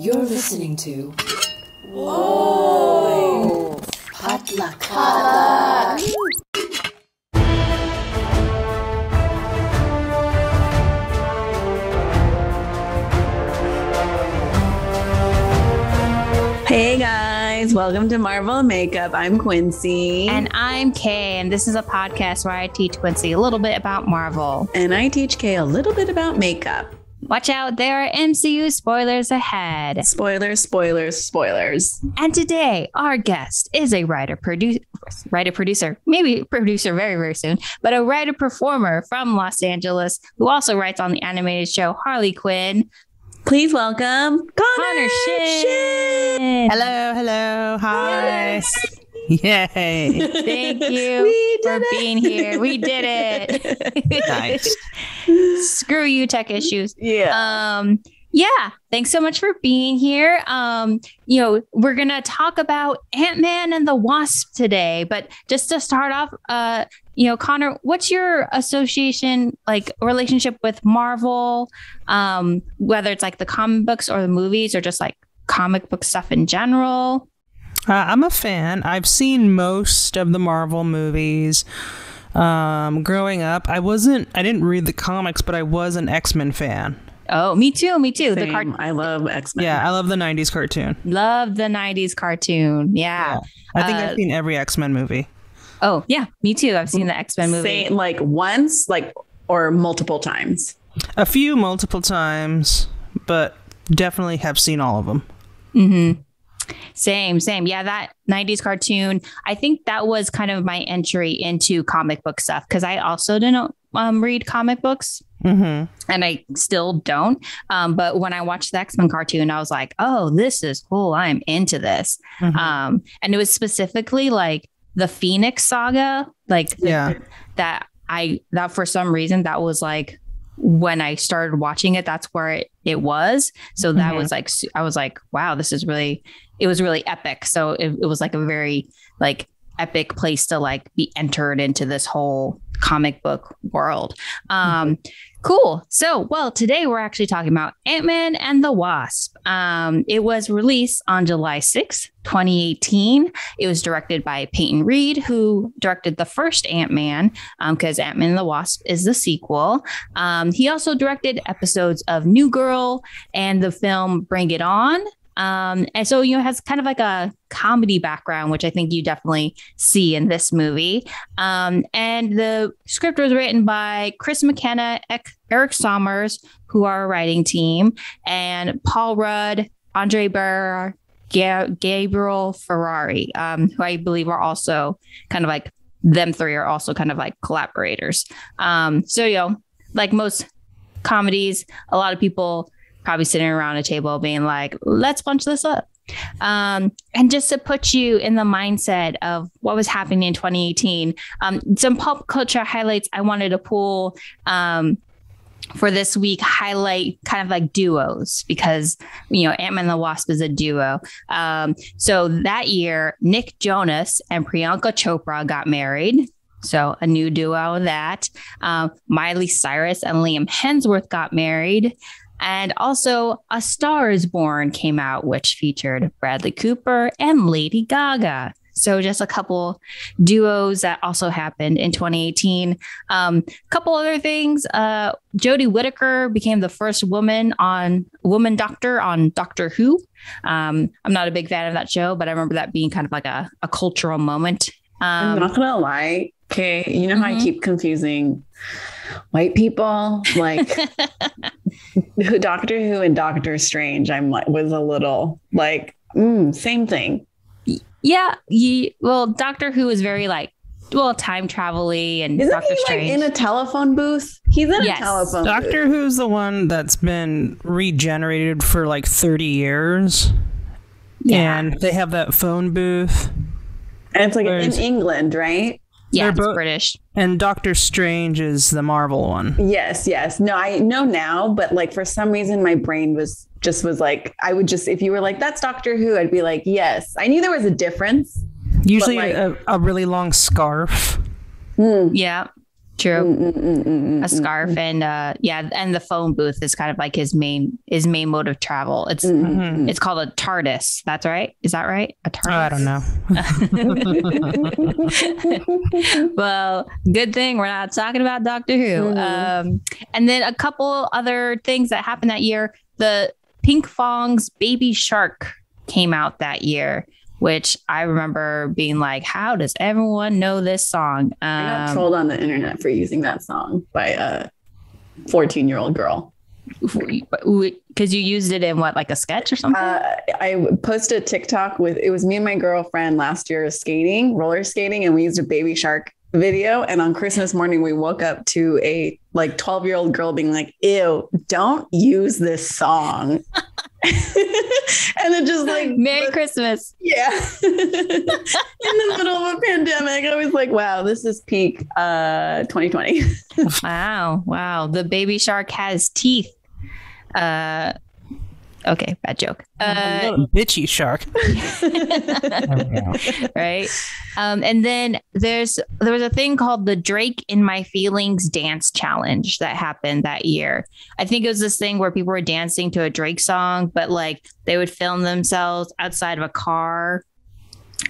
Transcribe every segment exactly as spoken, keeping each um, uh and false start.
You're listening to... Whoa! Potluck. Potluck. Hey guys, welcome to Marvel Makeup. I'm Quincy. And I'm Kay, and this is a podcast where I teach Quincy a little bit about Marvel. And I teach Kay a little bit about makeup. Watch out, there are M C U spoilers ahead. Spoilers, spoilers, spoilers. And today, our guest is a writer, produ- writer, producer, maybe producer very, very soon, but a writer performer from Los Angeles who also writes on the animated show Harley Quinn. Please welcome Connor, Connor Shin. Shin. Hello, hello, hi. Yay. Thank you for it. being here. We did it. Nice. Screw you, tech issues. Yeah. Um, yeah. Thanks so much for being here. Um, you know, we're going to talk about Ant-Man and the Wasp today, but just to start off, uh, you know, Connor, what's your association, like relationship with Marvel, um, whether it's like the comic books or the movies or just like comic book stuff in general? Uh, I'm a fan. I've seen most of the Marvel movies. Um, growing up, I wasn't, I didn't read the comics, but I was an X-Men fan. Oh, me too. Me too. Same. The cartoon. I love X-Men. Yeah, I love the nineties cartoon. Love the nineties cartoon. Yeah. yeah. I think uh, I've seen every X-Men movie. Oh, yeah. Me too. I've seen the X-Men movie. Say, like once, like, or multiple times? A few multiple times, but definitely have seen all of them. Mm-hmm. Same, same. Yeah, that nineties cartoon. I think that was kind of my entry into comic book stuff because I also didn't um, read comic books mm-hmm. and I still don't. Um, but when I watched the X-Men cartoon, I was like, oh, this is cool. I'm into this. Mm-hmm. Um, and it was specifically like the Phoenix Saga, like yeah. the, that I that for some reason that was like when I started watching it, that's where it, it was. So that mm-hmm. was like I was like, wow, this is really it was really epic. So it, it was like a very like epic place to like be entered into this whole comic book world. Um, mm-hmm. Cool. So, well, today we're actually talking about Ant-Man and the Wasp. Um, it was released on July sixth, twenty eighteen. It was directed by Peyton Reed, who directed the first Ant-Man, because um, Ant-Man and the Wasp is the sequel. Um, he also directed episodes of New Girl and the film Bring It On. Um, and so, you know, it has kind of like a comedy background, which I think you definitely see in this movie. Um, and the script was written by Chris McKenna, Eric Sommers, who are a writing team, and Paul Rudd, Andre Berger, G- Gabriel Ferrari, um, who I believe are also kind of like them three are also kind of like collaborators. Um, so, you know, like most comedies, a lot of people probably sitting around a table being like, let's punch this up. Um, and just to put you in the mindset of what was happening in twenty eighteen, um, some pop culture highlights I wanted to pull um, for this week, highlight kind of like duos because, you know, Ant-Man and the Wasp is a duo. Um, so that year, Nick Jonas and Priyanka Chopra got married. So a new duo that um, Miley Cyrus and Liam Hemsworth got married. And also, A Star is Born came out, which featured Bradley Cooper and Lady Gaga. So just a couple duos that also happened in twenty eighteen. Um, a couple other things. Uh, Jodie Whittaker became the first woman on woman doctor on Doctor Who. Um, I'm not a big fan of that show, but I remember that being kind of like a, a cultural moment. Um, I'm not going to lie. Okay, you know how mm-hmm. I keep confusing white people, like Doctor Who and Doctor Strange. I'm like, was a little like, mm, same thing. Yeah, he, well, Doctor Who is very like, well, time travel-y, and isn't Doctor he Strange like in a telephone booth? He's in yes. a telephone. Doctor booth. Who's the one that's been regenerated for like thirty years, yeah. and they have that phone booth, and it's like Whereas- in England, right? Yeah, both, it's British. And Doctor Strange is the Marvel one. Yes, yes. No, I know now, but like for some reason my brain was just was like, I would just, if you were like, that's Doctor Who, I'd be like, yes. I knew there was a difference. Usually like, a, a really long scarf. Mm. Yeah. True. Mm, mm, mm, a scarf mm, and uh yeah, and the phone booth is kind of like his main his main mode of travel. It's mm-hmm. it's called a TARDIS. That's right. Is that right? A TARDIS. Oh, I don't know. Well, good thing we're not talking about Doctor Who. Mm. Um, and then a couple other things that happened that year. The Pink Fong's Baby Shark came out that year, which I remember being like, how does everyone know this song? Um, I got trolled on the internet for using that song by a fourteen-year-old girl. Because you used it in what, like a sketch or something? Uh, I posted a TikTok with, it was me and my girlfriend last year skating, roller skating, and we used a Baby Shark video. And on Christmas morning, we woke up to a like twelve-year-old girl being like, ew, don't use this song. And it just like Merry but, Christmas. Yeah. In the middle of a pandemic, I was like, wow, this is peak uh twenty twenty. Wow. Wow. The Baby Shark has teeth. Uh okay, bad joke. Uh oh, bitchy shark. Right. Um, and then there's there was a thing called the Drake In My Feelings Dance Challenge that happened that year. I think it was this thing where people were dancing to a Drake song, but like they would film themselves outside of a car,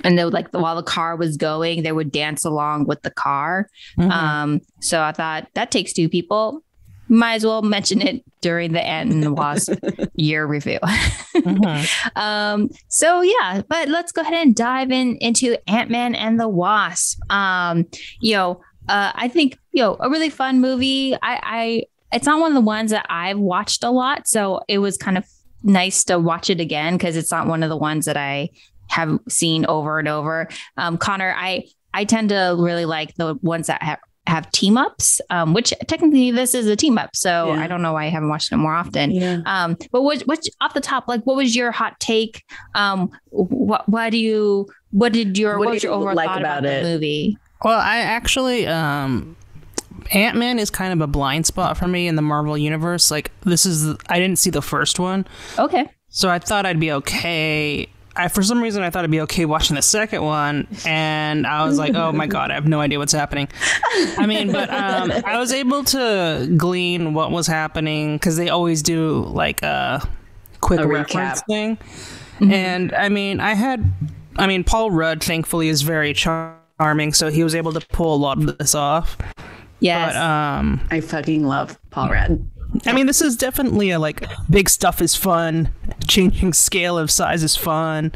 and they would like while the car was going, they would dance along with the car. Mm-hmm. Um, so I thought that takes two people. Might as well mention it during the Ant and the Wasp year review. Mm-hmm. um, so, yeah, but let's go ahead and dive in into Ant-Man and the Wasp. Um, you know, uh, I think, you know, a really fun movie. I, I it's not one of the ones that I've watched a lot. So it was kind of nice to watch it again because it's not one of the ones that I have seen over and over. Um, Connor, I, I tend to really like the ones that have have team ups, um, which technically this is a team up. So yeah. I don't know why I haven't watched it more often. Yeah. Um, but what, what off the top, like what was your hot take? Um, what, why do you, what did your, what, what was your overall like thought about, about it? The movie? Well, I actually, um, Ant-Man is kind of a blind spot for me in the Marvel universe. Like this is, I didn't see the first one. Okay. So I thought I'd be okay. I, for some reason, I thought it'd be okay watching the second one, and I was like, oh my god, I have no idea what's happening. I mean, but um, I was able to glean what was happening, because they always do, like, a quick a recap thing. Mm-hmm. And, I mean, I had, I mean, Paul Rudd, thankfully, is very char- charming, so he was able to pull a lot of this off. Yes. But, um, I fucking love Paul Rudd. I mean, this is definitely a, like, big stuff is fun, changing scale of size is fun.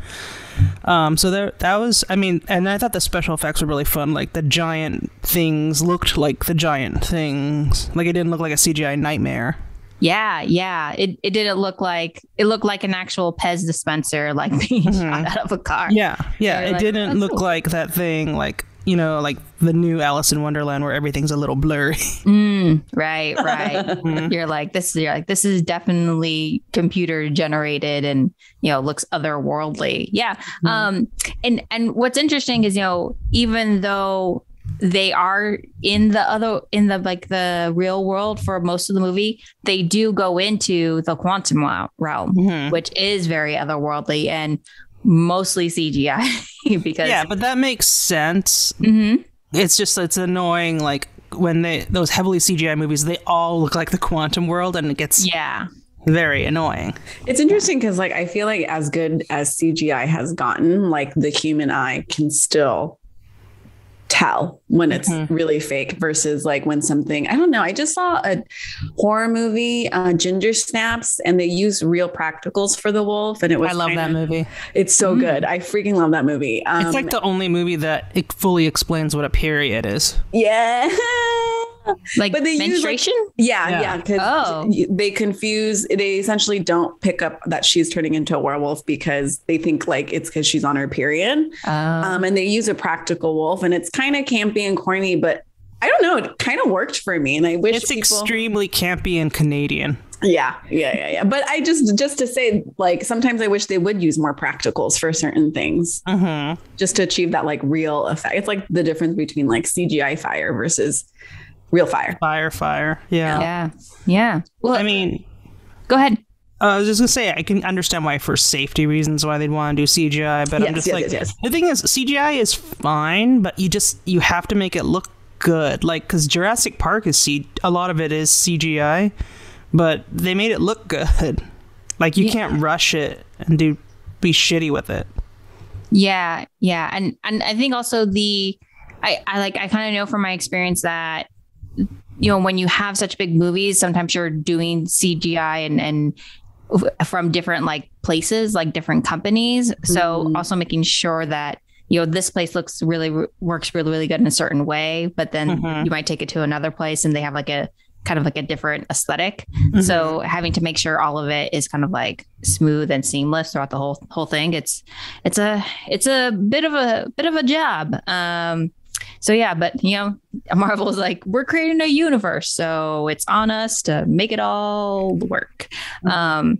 Um, so there, that was, I mean, and I thought the special effects were really fun. Like, the giant things looked like the giant things. Like, it didn't look like a C G I nightmare. Yeah, yeah. It it didn't look like, it looked like an actual Pez dispenser, like, being mm-hmm. shot out of a car. Yeah, yeah. It like, didn't look cool. Like that thing, like, you know, like the new Alice in Wonderland where everything's a little blurry. Mm, right, right. You're like, this is you're like, this is definitely computer generated and, you know, looks otherworldly. Yeah. Mm. Um, and, and what's interesting is, you know, even though they are in the other in the like the real world for most of the movie, they do go into the quantum realm, mm-hmm. which is very otherworldly and mostly C G I because yeah, but that makes sense. Mm-hmm. It's just it's annoying. Like when they those heavily C G I movies, they all look like the quantum world, and it gets yeah very annoying. It's interesting because like I feel like as good as C G I has gotten, like the human eye can still tell when it's mm-hmm. really fake versus like when something, I don't know. I just saw a horror movie, uh, Ginger Snaps, and they used real practicals for the wolf. And it was, I love kinda, that movie. It's so mm-hmm. good. I freaking love that movie. Um, it's like the only movie that it fully explains what a period is. Yeah. Like but they menstruation? Use, like, yeah. Yeah. yeah oh. They confuse, they essentially don't pick up that she's turning into a werewolf because they think like it's because she's on her period. Oh. Um, and they use a practical wolf and it's kind of campy and corny, but I don't know. It kind of worked for me. And I wish it's people... extremely campy and Canadian. Yeah. Yeah. Yeah. Yeah. But I just, just to say like, sometimes I wish they would use more practicals for certain things uh-huh. just to achieve that like real effect. It's like the difference between like C G I fire versus real fire. Fire, fire. Yeah. Yeah. Yeah. Well, I mean, go ahead. Uh, I was just going to say, I can understand why for safety reasons why they'd want to do C G I, but yes, I'm just yes, like, yes, yes. The thing is, C G I is fine, but you just, you have to make it look good. Like, because Jurassic Park is C- a lot of it is C G I, but they made it look good. Like, you yeah. can't rush it and do be shitty with it. Yeah, yeah, and and I think also the I, I like I kind of know from my experience that, you know, when you have such big movies, sometimes you're doing C G I and and from different like places, like different companies. Mm-hmm. So also making sure that, you know, this place looks really works really, really good in a certain way, but then mm-hmm. you might take it to another place and they have like a kind of like a different aesthetic. Mm-hmm. So having to make sure all of it is kind of like smooth and seamless throughout the whole whole thing. It's it's a it's a bit of a bit of a job. Um, so, yeah, but, you know, Marvel is like, we're creating a universe, so it's on us to make it all work. Mm-hmm. Um,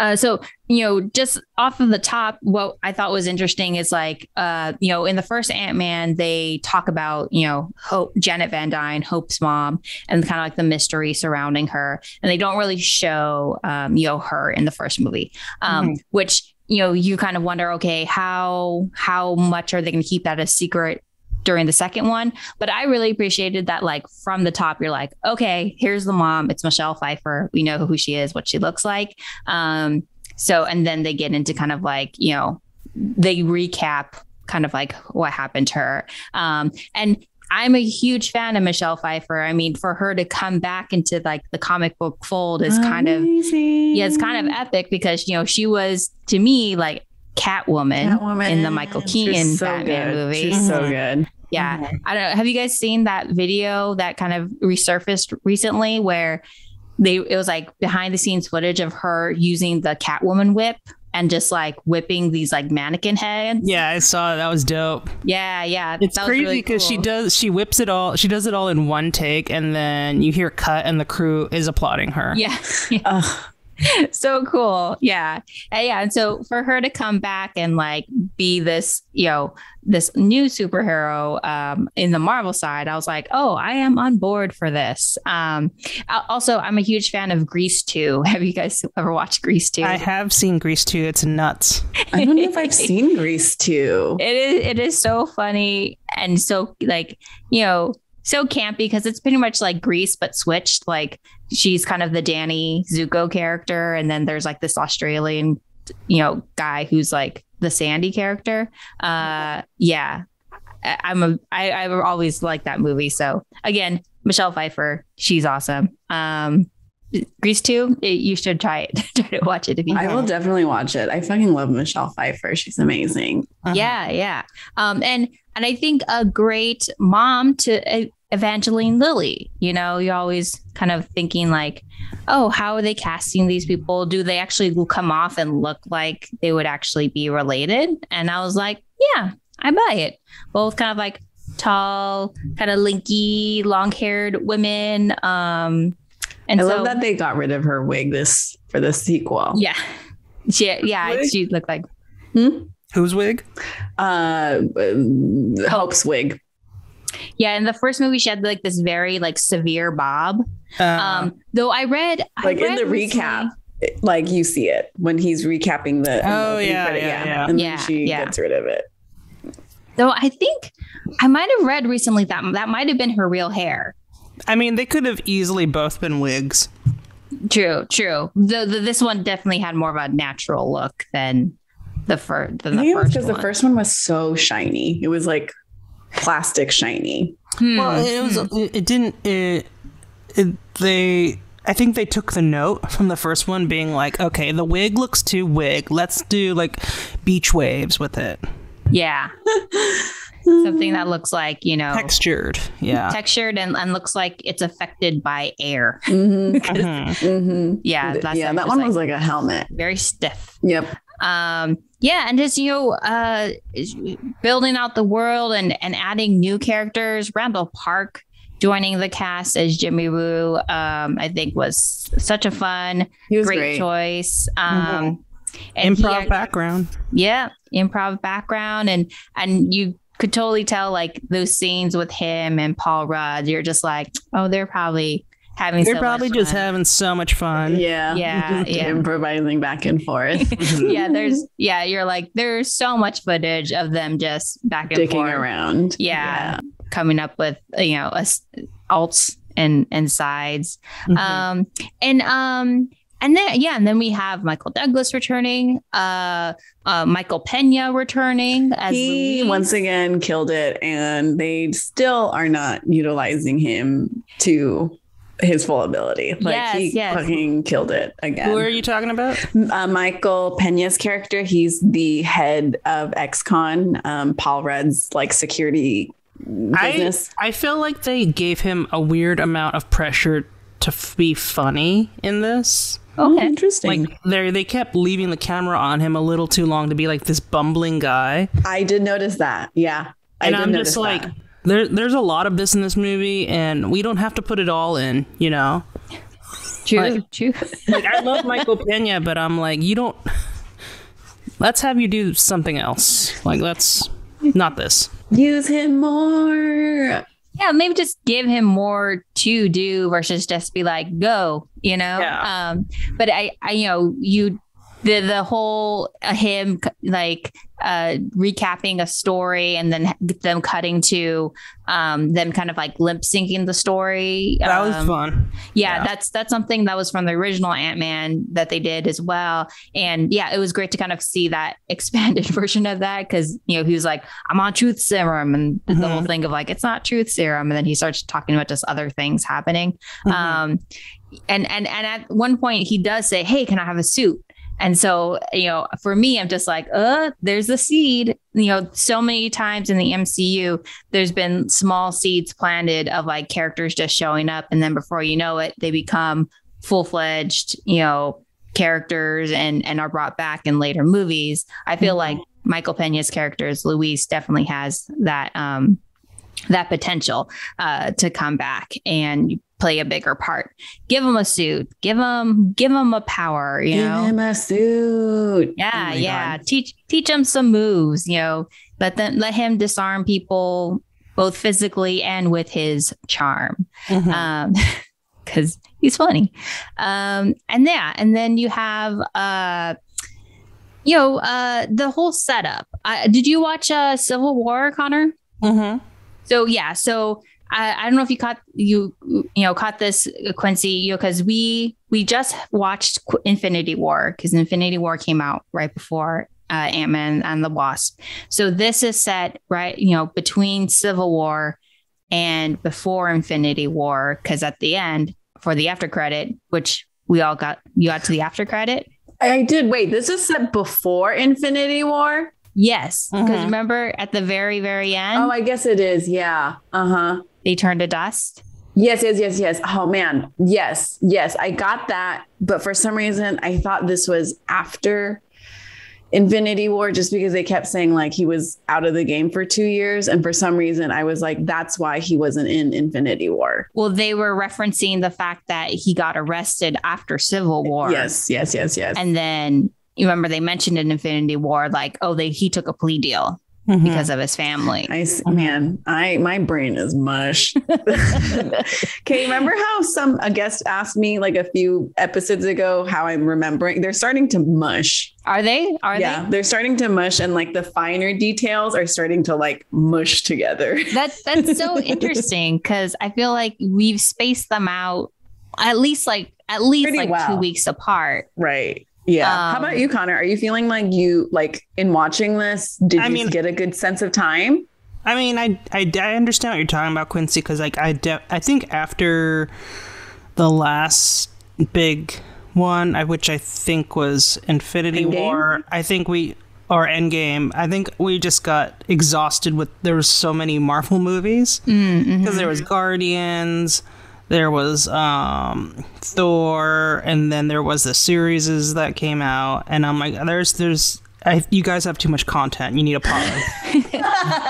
uh, so, you know, just off of the top, what I thought was interesting is like, uh, you know, in the first Ant-Man, they talk about, you know, Hope, Janet Van Dyne, Hope's mom, and kind of like the mystery surrounding her. And they don't really show, um, you know, her in the first movie, um, mm-hmm. which, you know, you kind of wonder, OK, how how much are they going to keep that a secret during the second one? But I really appreciated that, like, from the top, you're like, okay, here's the mom. It's Michelle Pfeiffer. We know who she is, what she looks like. Um, so, and then they get into kind of like, you know, they recap kind of like what happened to her. Um, and I'm a huge fan of Michelle Pfeiffer. I mean, for her to come back into like the comic book fold is kind of, yeah, it's kind of epic because, you know, she was, to me, like, Catwoman, Catwoman in the Michael Keaton so Batman good. movie. She's mm-hmm. so good. Yeah. Mm-hmm. I don't know. Have you guys seen that video that kind of resurfaced recently where they it was like behind the scenes footage of her using the Catwoman whip and just like whipping these like mannequin heads? Yeah, I saw it. That was dope. Yeah, yeah. It's that crazy because really cool. she does she whips it all. She does it all in one take, and then you hear cut and the crew is applauding her. Yeah. yeah. So cool. Yeah. And yeah. And so for her to come back and like be this, you know, this new superhero um, in the Marvel side, I was like, oh, I am on board for this. Um, also, I'm a huge fan of Grease two. Have you guys ever watched Grease two? I have seen Grease two. It's nuts. I don't know if I've seen Grease two. It is. It is so funny. And so like, you know, so campy because it's pretty much like Grease, but switched. Like, she's kind of the Danny Zuko character, and then there's like this Australian, you know, guy who's like the Sandy character. Uh, yeah, I, I'm a I, I've always liked that movie. So again, Michelle Pfeiffer, she's awesome. Um, Grease two, it, you should try it. Try to watch it if you. I can. will definitely watch it. I fucking love Michelle Pfeiffer. She's amazing. Uh-huh. Yeah, yeah, um, and. And I think a great mom to Evangeline Lilly. You know, you're always kind of thinking like, oh, how are they casting these people? Do they actually come off and look like they would actually be related? And I was like, yeah, I buy it. Both kind of like tall, kind of lanky, long-haired women. Um, and I so, love that they got rid of her wig this for the sequel. Yeah. She, yeah, wig? She looked like... Hmm? Whose wig? Uh, Hope's wig. Yeah, in the first movie, she had like this very like severe bob. Uh, um, though I read like I read in the recap, it, like you see it when he's recapping the. Oh the yeah, credit, yeah, yeah, yeah, and yeah, then she yeah. gets rid of it. Though I think I might have read recently that that might have been her real hair. I mean, they could have easily both been wigs. True, true. The, the this one definitely had more of a natural look than. The, fir- the, the I think first because one. The first one was so shiny. It was like plastic shiny. Hmm. Well, it was. It, it didn't. It, it, they. I think they took the note from the first one, being like, okay, the wig looks too wig. Let's do like beach waves with it. Yeah. Something that looks like, you know, textured. Yeah. Textured and, and looks like it's affected by air. Mm-hmm. mm-hmm. Yeah. That's yeah. That one like, was like a helmet. Very stiff. Yep. Um, yeah, and just, you know, uh, building out the world and, and adding new characters. Randall Park joining the cast as Jimmy Woo, um, I think was such a fun, great, great choice. Um, mm-hmm. and improv he, background. Yeah, improv background. And and you could totally tell, like, those scenes with him and Paul Rudd, you're just like, oh, they're probably... Having They're so probably just having so much fun. Yeah. Yeah. yeah. Improvising back and forth. yeah. There's, yeah. You're like, there's so much footage of them just back and Dicking forth. Dicking around. Yeah. yeah. coming up with, you know, a, alts and, and sides. Mm-hmm. Um, and, um, and then, yeah. And then we have Michael Douglas returning, uh, uh, Michael Peña returning. As he, Louise, once again, killed it. And they still are not utilizing him to his full ability. Like, yes, he yes. fucking killed it again. Who are you talking about? Uh, Michael Peña's character. He's the head of X CON, um, Paul Rudd's, like, security business. I, I feel like they gave him a weird amount of pressure to f- be funny in this. Oh, okay. Interesting. Like, they they kept leaving the camera on him a little too long to be like this bumbling guy. I did notice that. Yeah. I and did I'm just like, that. there there's a lot of this in this movie, and we don't have to put it all in, you know. True. Like, true. Like, I love Michael Peña, but I'm like, you don't. Let's have you do something else. Like, let's not this. Use him more. Yeah, maybe just give him more to do versus just be like, go, you know. Yeah. Um, but I, I, you know, you the the whole uh, him like uh, recapping a story and then them cutting to um, them kind of like lip syncing the story. That um, was fun. Yeah, yeah, that's that's something that was from the original Ant-Man that they did as well. And yeah, it was great to kind of see that expanded version of that, because, you know, he was like, I'm on truth serum, and mm-hmm. the whole thing of like, it's not truth serum. And then he starts talking about just other things happening. Mm-hmm. Um, and, and, and at one point he does say, hey, can I have a suit? And so, you know, for me, I'm just like, uh, there's a seed. You know, so many times in the M C U, there's been small seeds planted of like characters just showing up. And then before you know it, they become full fledged, you know, characters and, and are brought back in later movies. I feel mm-hmm. like Michael Peña's character as Louise definitely has that um, that potential uh, to come back and play a bigger part. Give him a suit. Give him, give him a power. You give know, give him a suit. Yeah, oh yeah. God. Teach, teach him some moves. You know, let them, let him disarm people both physically and with his charm, because mm-hmm. um, he's funny. Um, and yeah, and then you have, uh, you know, uh, the whole setup. Uh, did you watch uh, Civil War, Connor? Mm-hmm. So yeah, so. I don't know if you caught you you know caught this, Quincy, you know, because we we just watched Infinity War, because Infinity War came out right before uh, Ant-Man and the Wasp. So this is set right, you know, between Civil War and before Infinity War, because at the end for the after credit, which we all got, you got to the after credit. I did. Wait, this is set before Infinity War? Yes, because mm-hmm. remember at the very, very end. Oh, I guess it is. Yeah. Uh huh. They turn to dust. Yes, yes, yes, yes. Oh, man. Yes, yes. I got that. But for some reason, I thought this was after Infinity War, just because they kept saying like he was out of the game for two years. And for some reason, I was like, that's why he wasn't in Infinity War. Well, they were referencing the fact that he got arrested after Civil War. Yes, yes, yes, yes. And then you remember they mentioned in Infinity War, like, oh, they he took a plea deal. Mm-hmm. Because of his family. I man, I my brain is mush. Can you remember how some a guest asked me like a few episodes ago how I'm remembering? They're starting to mush. Are they? Are yeah, they? They're starting to mush, and like the finer details are starting to like mush together. That's that's so interesting, because I feel like we've spaced them out at least like at least Pretty like well. two weeks apart. Right. Yeah. Um, How about you, Connor? Are you feeling like you like in watching this? Did I you mean, get a good sense of time? I mean, I, I, I understand what you're talking about, Quincy, because like I de- I think after the last big one, I, which I think was Infinity Endgame? War, I think we or Endgame. I think we just got exhausted with there was so many Marvel movies, because mm-hmm. there was Guardians. There was um, Thor, and then there was the series that came out, and I'm like, there's, there's, I, you guys have too much content. You need a pause.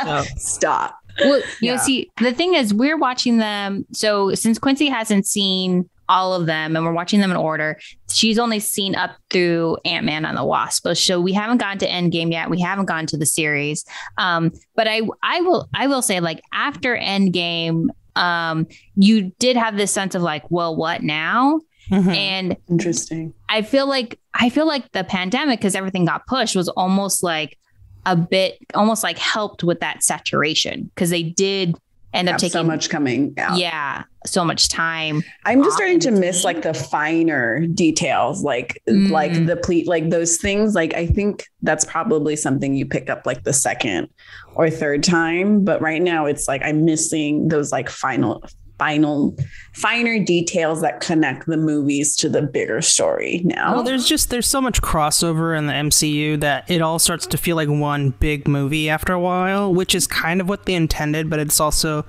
So. Stop. Well, you yeah. know, see, the thing is, we're watching them. So since Quincy hasn't seen all of them, and we're watching them in order, she's only seen up through Ant-Man and the Wasp. So we haven't gotten to Endgame yet. We haven't gotten to the series. Um, but I, I will, I will say, like after Endgame. Um, you did have this sense of like, well, what now? Mm-hmm. And interesting. I feel like I feel like the pandemic, because everything got pushed, was almost like a bit almost like helped with that saturation, because they did end up taking so much coming out. Yeah, so much time. I'm just starting to miss like the finer details, like mm. like the ple- like those things. Like I think that's probably something you pick up like the second or third time. But right now, it's like I'm missing those like final, final, finer details that connect the movies to the bigger story. Now, well, there's just there's so much crossover in the M C U that it all starts to feel like one big movie after a while, which is kind of what they intended, but it's also.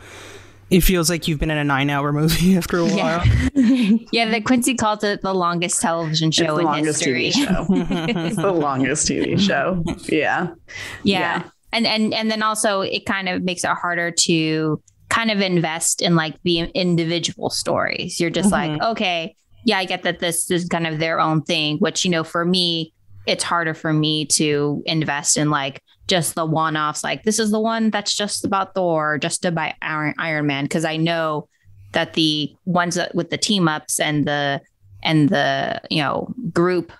It feels like you've been in a nine-hour movie after a while. Yeah, yeah, the Quincy calls it the longest television show it's the in longest history. T V show. It's the longest T V show. Yeah. yeah, yeah, and and and then also it kind of makes it harder to kind of invest in like the individual stories. You're just mm-hmm. like, okay, yeah, I get that this is kind of their own thing. Which, you know, for me, it's harder for me to invest in like. Just the one-offs, like this is the one that's just about Thor, just about Iron, Iron Man, because I know that the ones that with the team-ups and the and the you know group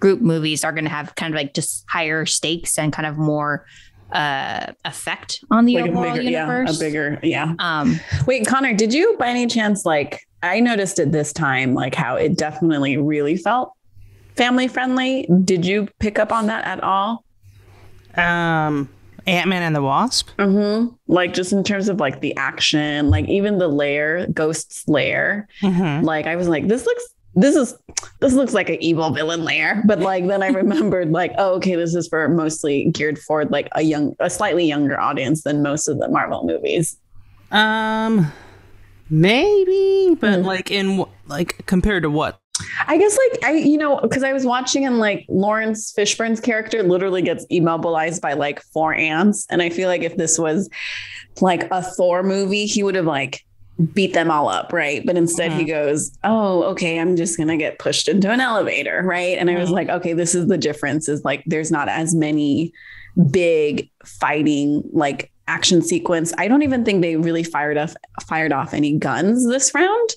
group movies are going to have kind of like just higher stakes and kind of more uh, effect on the like overall a bigger, universe. Yeah, a bigger, yeah. Um, Wait, Connor, did you by any chance like I noticed it this time, like how it definitely really felt family-friendly? Did you pick up on that at all? Um, Ant-Man and the Wasp. Mm-hmm. Like just in terms of like the action, like even the lair, Ghost's lair. Mm-hmm. Like I was like, this looks, this is, this looks like an evil villain lair. But like then I remembered like, oh, okay, this is for mostly geared for like a young, a slightly younger audience than most of the Marvel movies. Um, maybe, but mm-hmm. like in like compared to what? I guess like I, you know, because I was watching and like Lawrence Fishburne's character literally gets immobilized by like four ants. And I feel like if this was like a Thor movie, he would have like beat them all up. Right. But instead mm-hmm. he goes, oh, OK, I'm just going to get pushed into an elevator. Right. And I was like, OK, this is the difference is like there's not as many big fighting like action sequence. I don't even think they really fired off fired off any guns this round.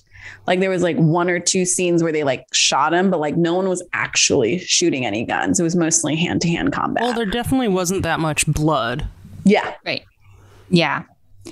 Like there was like one or two scenes where they like shot him, but like no one was actually shooting any guns. It was mostly hand to hand combat. Well, there definitely wasn't that much blood. Yeah. Right. Yeah.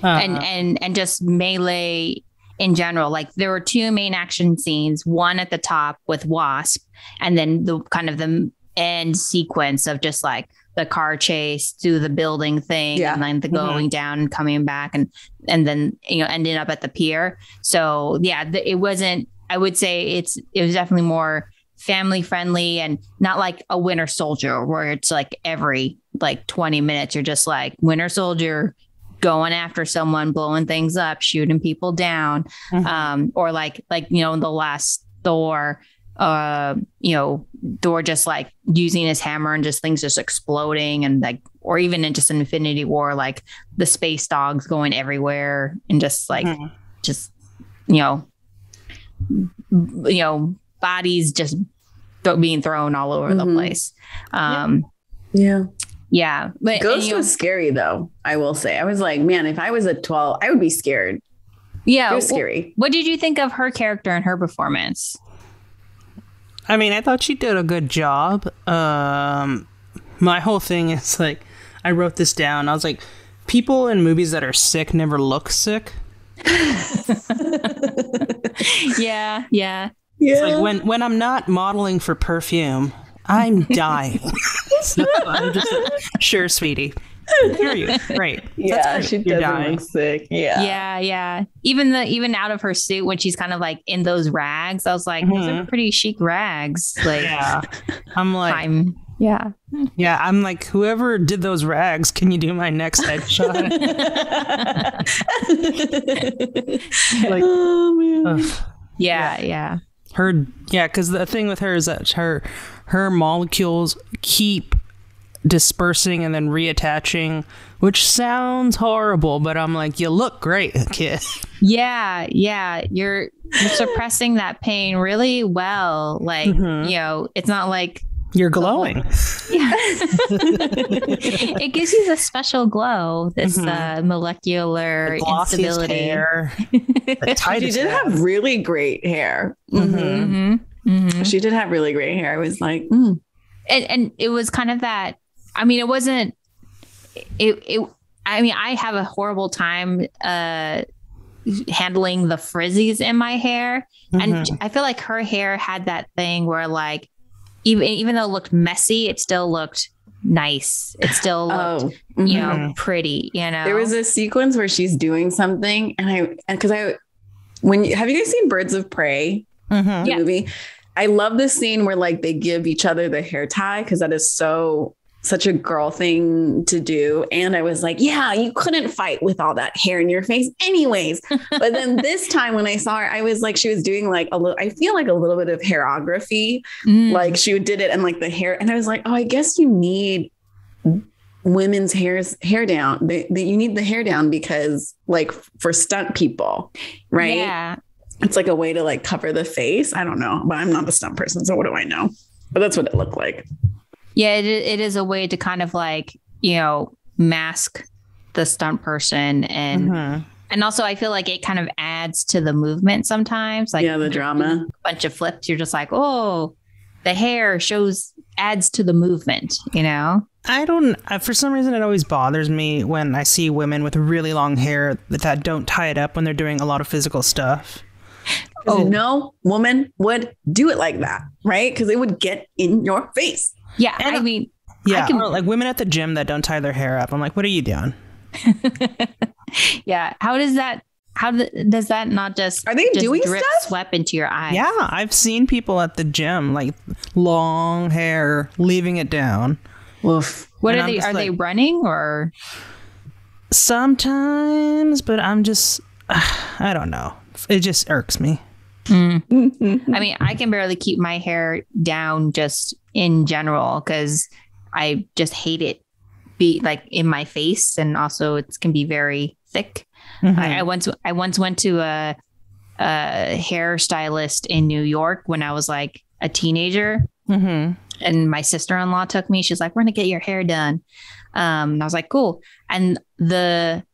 Uh, and, and, and just melee in general, like there were two main action scenes, one at the top with Wasp and then the kind of the end sequence of just like the car chase through the building thing yeah. and then the going mm-hmm. down and coming back and and then, you know, ending up at the pier. So, yeah, the, it wasn't I would say it's it was definitely more family friendly and not like a Winter Soldier where it's like every like twenty minutes. You're just like Winter Soldier going after someone, blowing things up, shooting people down mm-hmm. um, or like like, you know, in the last Thor. Uh, you know, Thor just like using his hammer and just things just exploding and like, or even in just Infinity War, like the space dogs going everywhere and just like, mm-hmm. just you know, you know, bodies just th- being thrown all over mm-hmm. the place. Um, yeah, yeah. But Ghost and, you know, was scary though. I will say, I was like, man, if I was a twelve, I would be scared. Yeah, it was scary. What did you think of her character and her performance? I mean, I thought she did a good job. Um, my whole thing is like, I wrote this down. I was like, people in movies that are sick never look sick. yeah, yeah, yeah. It's like when when I'm not modeling for perfume, I'm dying. So I'm just like, sure, sweetie. Hear you. Right. Yeah, she doesn't dying. Look sick. Yeah. Yeah, yeah. Even the even out of her suit when she's kind of like in those rags, I was like, mm-hmm. those are pretty chic rags. Like yeah. I'm like I'm, yeah. Yeah, I'm like, whoever did those rags, can you do my next headshot? like, oh, man. Yeah, yeah, yeah. Her yeah, because the thing with her is that her her molecules keep dispersing and then reattaching, which sounds horrible, but I'm like, you look great, kid. Yeah, yeah, you're, you're suppressing that pain really well. Like, mm-hmm. you know, it's not like you're glowing. Whole, yeah, it gives you the special glow, this mm-hmm. uh, molecular the instability. Hair, the she did hair. Have really great hair. Mm-hmm. Mm-hmm. Mm-hmm. She did have really great hair. I was like, mm. and and it was kind of that. I mean, it wasn't, it, it, I mean, I have a horrible time uh, handling the frizzies in my hair. Mm-hmm. And I feel like her hair had that thing where, like, even even though it looked messy, it still looked nice. It still looked, oh, mm-hmm. you know, pretty, you know. There was a sequence where she's doing something. And I, because I, when you, have you guys seen Birds of Prey? Mm-hmm. The yeah. movie? I love this scene where, like, they give each other the hair tie, because that is so... such a girl thing to do. And I was like, yeah, you couldn't fight with all that hair in your face anyways. But then this time when I saw her, I was like, she was doing like a little, I feel like a little bit of hairography. Mm. Like she did it and like the hair. And I was like, oh, I guess you need women's hairs, hair down. That you need the hair down because like for stunt people, right? Yeah. It's like a way to like cover the face. I don't know, but I'm not a stunt person. So what do I know? But that's what it looked like. Yeah, it, it is a way to kind of like, you know, mask the stunt person. And mm-hmm. and also I feel like it kind of adds to the movement sometimes. Like, yeah, the drama. A bunch of flips. You're just like, oh, the hair shows, adds to the movement, you know? I don't, for some reason, it always bothers me when I see women with really long hair that don't tie it up when they're doing a lot of physical stuff. Oh, no woman would do it like that, right? Because it would get in your face. Yeah, and I mean, yeah, I can, or like women at the gym that don't tie their hair up. I'm like, what are you doing? Yeah, how does that? How th- does that not just are they just doing drip stuff? Sweat into your eyes? Yeah, I've seen people at the gym like long hair, leaving it down. Oof. What and are I'm they? Are like, they running or? Sometimes, but I'm just, uh, I don't know. It just irks me. Mm. I mean, I can barely keep my hair down just in general because I just hate it be like in my face, and also it can be very thick. Mm-hmm. I, I once I once went to a, a hairstylist in New York when I was like a teenager, mm-hmm. and my sister-in-law took me. She's like, "We're gonna get your hair done," um, and I was like, "Cool." And the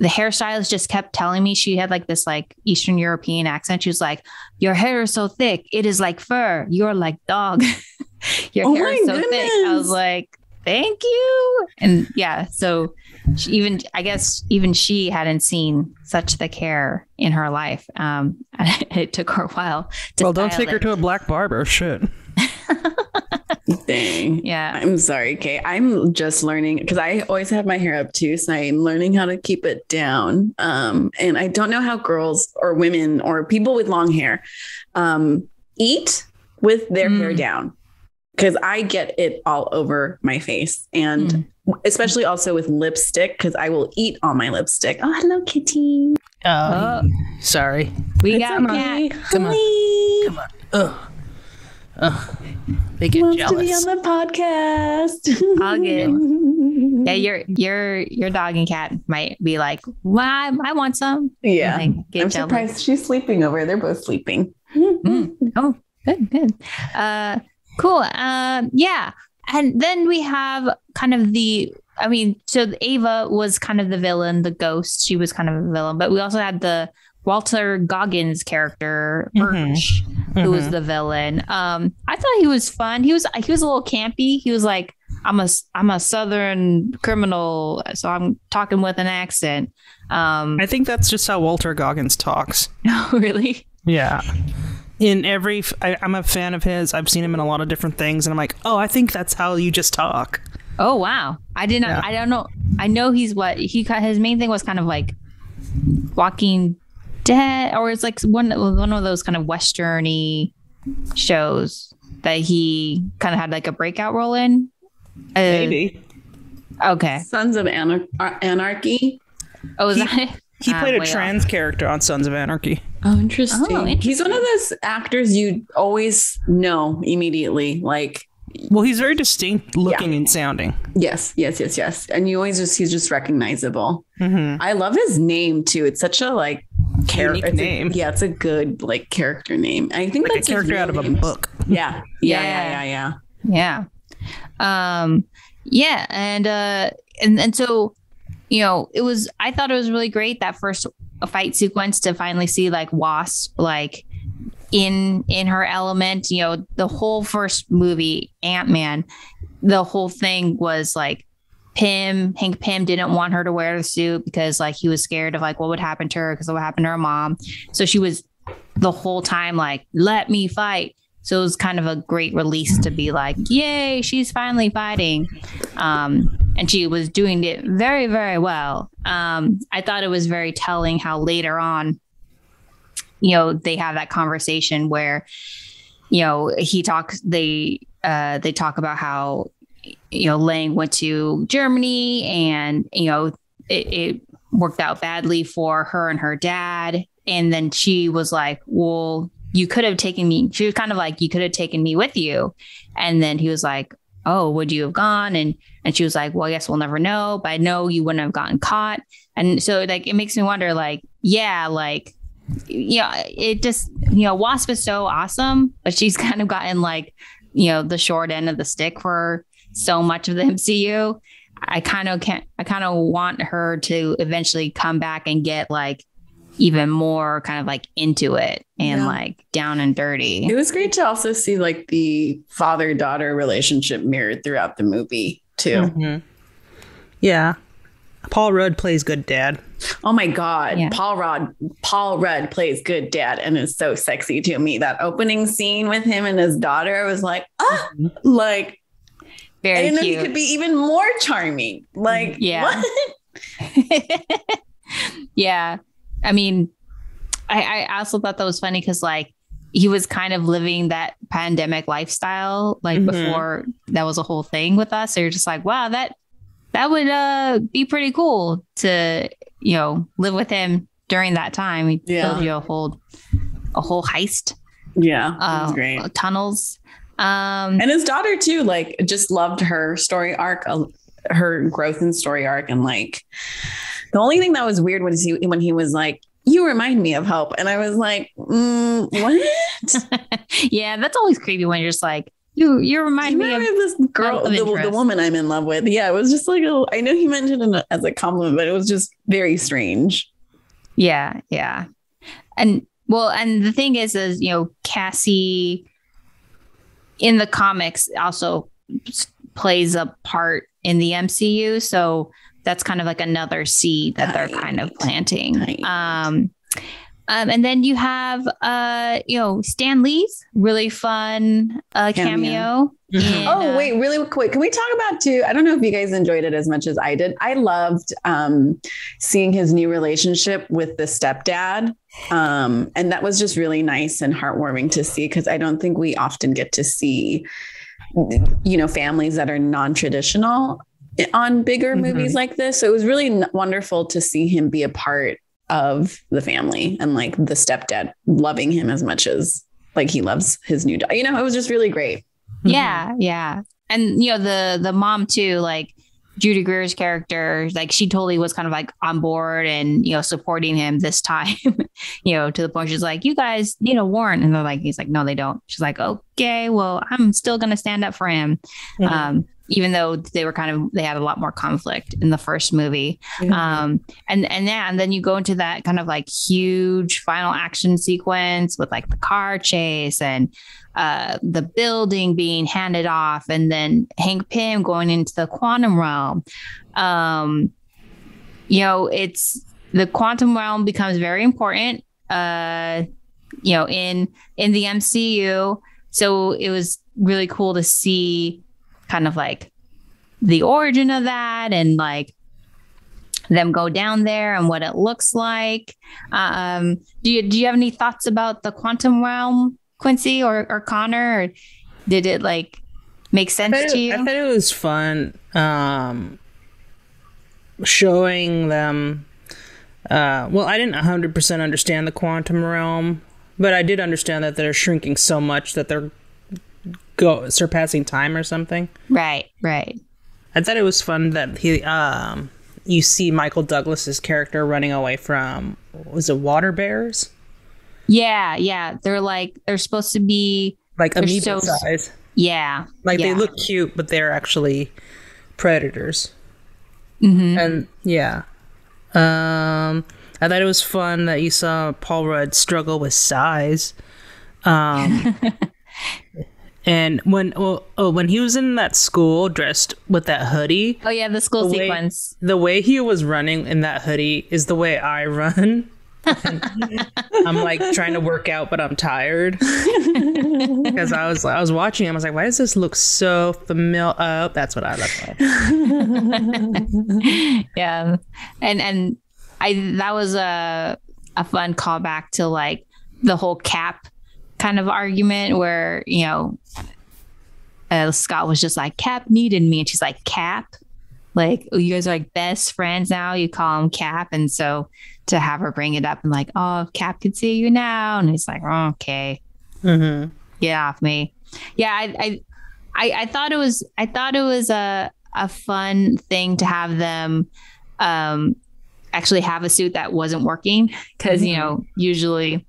The hairstylist just kept telling me, she had like this like Eastern European accent. She was like, your hair is so thick. It is like fur. You're like dog. Your oh hair is so goodness. Thick. I was like, thank you. And yeah, so she even I guess even she hadn't seen such thick hair in her life. Um, it took her a while. To well, don't take it. her to a black barber. Shit. Dang. Yeah. I'm sorry, Kay. I'm just learning because I always have my hair up too. So I'm learning how to keep it down. Um, and I don't know how girls or women or people with long hair um, eat with their mm. hair down, because I get it all over my face, and mm. especially also with lipstick, because I will eat all my lipstick. Oh, hello, kitty. Oh, oh. Sorry. We it's got Cat. Come on. Come on. Ugh. Ugh. They get wants jealous. To be on the podcast. I'll get it. Yeah, your your your dog and cat might be like, well, I, I want some. Yeah, like, get I'm jealous. Surprised she's sleeping over. They're both sleeping. Mm-hmm. Oh, good, good. Uh, cool. Uh, yeah, and then we have kind of the. I mean, so Ava was kind of the villain, the ghost. She was kind of a villain, but we also had the Walter Goggins character, Birch, mm-hmm. who mm-hmm. was the villain. Um, I thought he was fun. He was he was a little campy. He was like, I'm a I'm a Southern criminal, so I'm talking with an accent. Um, I think that's just how Walter Goggins talks. Oh, really? Yeah. In every, I, I'm a fan of his. I've seen him in a lot of different things, and I'm like, oh, I think that's how you just talk. Oh wow, I did not. Yeah. I don't know. I know he's what he his main thing was kind of like walking. Dead, or it's like one one of those kind of Western-y shows that he kind of had like a breakout role in. Uh, Maybe. Okay. Sons of Anar- Anarchy. Oh, is he, that it? He played uh, a trans off. character on Sons of Anarchy. Oh, interesting. oh, interesting. He's one of those actors you always know immediately. Like, well, he's very distinct looking yeah. and sounding. Yes, yes, yes, yes. And you always just, he's just recognizable. Mm-hmm. I love his name too. It's such a like, character name. A, yeah, it's a good like character name. I think like that's a character out of a book. Yeah. Yeah, yeah, yeah, yeah. Yeah. Um yeah, and uh and and so, you know, it was I thought it was really great that first fight sequence to finally see like Wasp like in in her element, you know, the whole first movie Ant-Man, the whole thing was like Pym, Hank Pym didn't want her to wear the suit because like he was scared of like what would happen to her because of what happened to her mom. So she was the whole time like, let me fight. So it was kind of a great release to be like, yay, she's finally fighting. Um, and she was doing it very, very well. Um, I thought it was very telling how later on, you know, they have that conversation where, you know, he talks, they, uh, they talk about how, you know, Lang went to Germany and, you know, it, it worked out badly for her and her dad. And then she was like, well, you could have taken me. She was kind of like, you could have taken me with you. And then he was like, oh, would you have gone? And and she was like, well, I guess we'll never know. But I know you wouldn't have gotten caught. And so like, it makes me wonder, like, yeah, like, you know, it just, you know, Wasp is so awesome, but she's kind of gotten like, you know, the short end of the stick for so much of the M C U. I kind of can't, I kind of want her to eventually come back and get like, even more kind of like into it and yeah. like down and dirty. It was great to also see like the father-daughter relationship mirrored throughout the movie too. Mm-hmm. Yeah. Paul Rudd plays good dad. Oh my God. Yeah. Paul Rudd, Paul Rudd plays good dad and is so sexy to me. That opening scene with him and his daughter was like, ah, mm-hmm. like very cute. I didn't know he could be even more charming. Like, yeah. What? yeah. I mean, I, I also thought that was funny because like he was kind of living that pandemic lifestyle like mm-hmm. before that was a whole thing with us. So you're just like, wow, that that would uh, be pretty cool to, you know, live with him during that time. He yeah. built you a whole a whole heist. Yeah, that was uh, great. Tunnels. Um, and his daughter, too, like just loved her story arc, uh, her growth and story arc and like. The only thing that was weird was he, when he was like, you remind me of Hope. And I was like, mm, what? yeah, that's always creepy when you're just like, you you remind you me of this girl, of the, the woman I'm in love with. Yeah, it was just like, a, I know he mentioned it as a compliment, but it was just very strange. Yeah, yeah. And well, and the thing is, is, you know, Cassie in the comics also plays a part in the M C U. So that's kind of like another seed that they're kind of planting. Um, um, and then you have, uh, you know, Stan Lee's really fun uh, cameo. cameo. Mm-hmm. In, oh, uh, wait, really quick. Can we talk about too? I don't know if you guys enjoyed it as much as I did. I loved um, seeing his new relationship with the stepdad. Um, and that was just really nice and heartwarming to see because I don't think we often get to see, you know, families that are non-traditional on bigger mm-hmm. movies like this. So it was really n- wonderful to see him be a part of the family and like the stepdad loving him as much as like he loves his new dog. You know, it was just really great. Mm-hmm. Yeah. Yeah. And you know, the, the mom too, like Judy Greer's character, like she totally was kind of like on board and, you know, supporting him this time, you know, to the point she's like, you guys need a warrant. And they're like, he's like, no, they don't. She's like, okay, well, I'm still going to stand up for him. Mm-hmm. Um, even though they were kind of, they had a lot more conflict in the first movie. Mm-hmm. Um, and, and, yeah, and then you go into that kind of like huge final action sequence with like the car chase and uh, the building being handed off and then Hank Pym going into the quantum realm. Um, you know, it's the quantum realm becomes very important, uh, you know, in, in the M C U. So it was really cool to see kind of like the origin of that and like them go down there and what it looks like. Um, do you, do you have any thoughts about the quantum realm, Quincy or, or Connor? Or did it like make sense I thought it, to you? I thought it was fun. Um, showing them, uh, well, I didn't a hundred percent understand the quantum realm, but I did understand that they're shrinking so much that they're go surpassing time or something. Right, right. I thought it was fun that he um you see Michael Douglas's character running away from, was it water bears? Yeah, yeah. They're like they're supposed to be like amoeba so, size. Yeah. Like yeah. They look cute, but they're actually predators. Mm-hmm. And yeah. Um I thought it was fun that you saw Paul Rudd struggle with size. Um And when oh, oh, when he was in that school dressed with that hoodie. Oh, yeah, the school the sequence. Way, the way he was running in that hoodie is the way I run. I'm like trying to work out, but I'm tired. Because I was I was watching him. I was like, why does this look so familiar? Oh, that's what I look like. Yeah. And and I that was a, a fun callback to like the whole cap kind of argument where, you know, uh, Scott was just like, Cap needed me. And she's like, Cap? Like, you guys are like best friends now. You call him Cap. And so to have her bring it up and like, oh, Cap can see you now. And he's like, oh, okay, mm-hmm. Get off me. Yeah, I, I, I thought it was, I thought it was a, a fun thing to have them um, actually have a suit that wasn't working. Cause, mm-hmm. you know, usually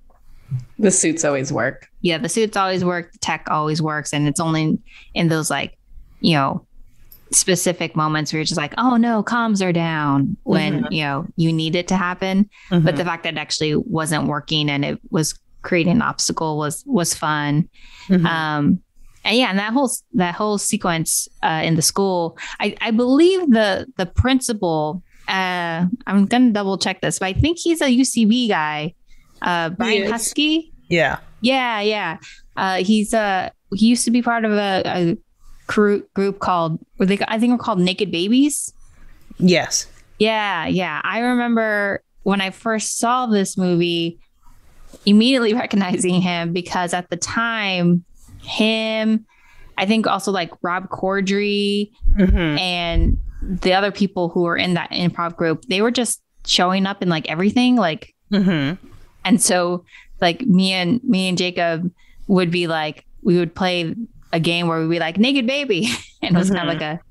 the suits always work. Yeah, the suits always work. The tech always works. And it's only in those like, you know, specific moments where you're just like, oh no, comms are down when, mm-hmm. you know, you need it to happen. Mm-hmm. But the fact that it actually wasn't working and it was creating an obstacle was was fun. Mm-hmm. Um, and yeah, and that whole that whole sequence uh, in the school, I, I believe the the principal, uh, I'm going to double check this, but I think he's a U C B guy. Uh, Brian Husky. Yeah. Yeah. Yeah. Uh, he's uh, he used to be part of a, a crew, group called, were they, I think we're called Naked Babies. Yes. Yeah. Yeah. I remember when I first saw this movie, immediately recognizing him because at the time, him, I think also like Rob Corddry mm-hmm. and the other people who were in that improv group, they were just showing up in like everything. Like, mm-hmm. And so like me and me and Jacob would be like, we would play a game where we'd be like Naked Baby. And it was mm-hmm. kind of like a,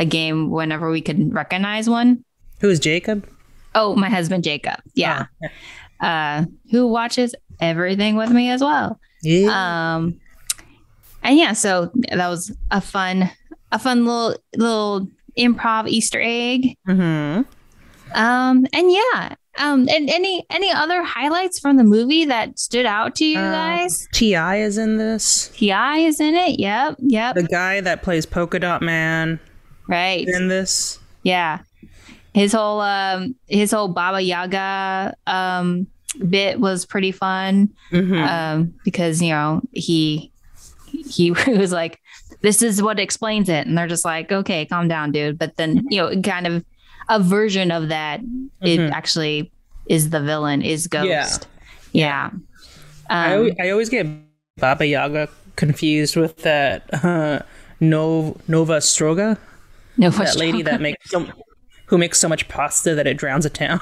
a game whenever we could recognize one. Who's Jacob? Oh, my husband, Jacob. Yeah. Oh, okay. Uh, who watches everything with me as well. Yeah. Um, and yeah, so that was a fun, a fun little, little improv Easter egg. Mm-hmm. Um, and yeah. Um, and any any other highlights from the movie that stood out to you uh, guys? T I is in this. T I is in it. Yep. Yep. The guy that plays Polka Dot Man. Right. In this. Yeah. His whole um his whole Baba Yaga um bit was pretty fun. Mm-hmm. Um, because, you know, he he was like, this is what explains it. And they're just like, okay, calm down, dude. But then, you know, it kind of a version of that it mm-hmm. actually is the villain is Ghost. Yeah, yeah. Um, I, always, I always get Baba Yaga confused with that uh, Nova, Nova Stroga, Nova that Stroga. lady that makes so, who makes so much pasta that it drowns a town.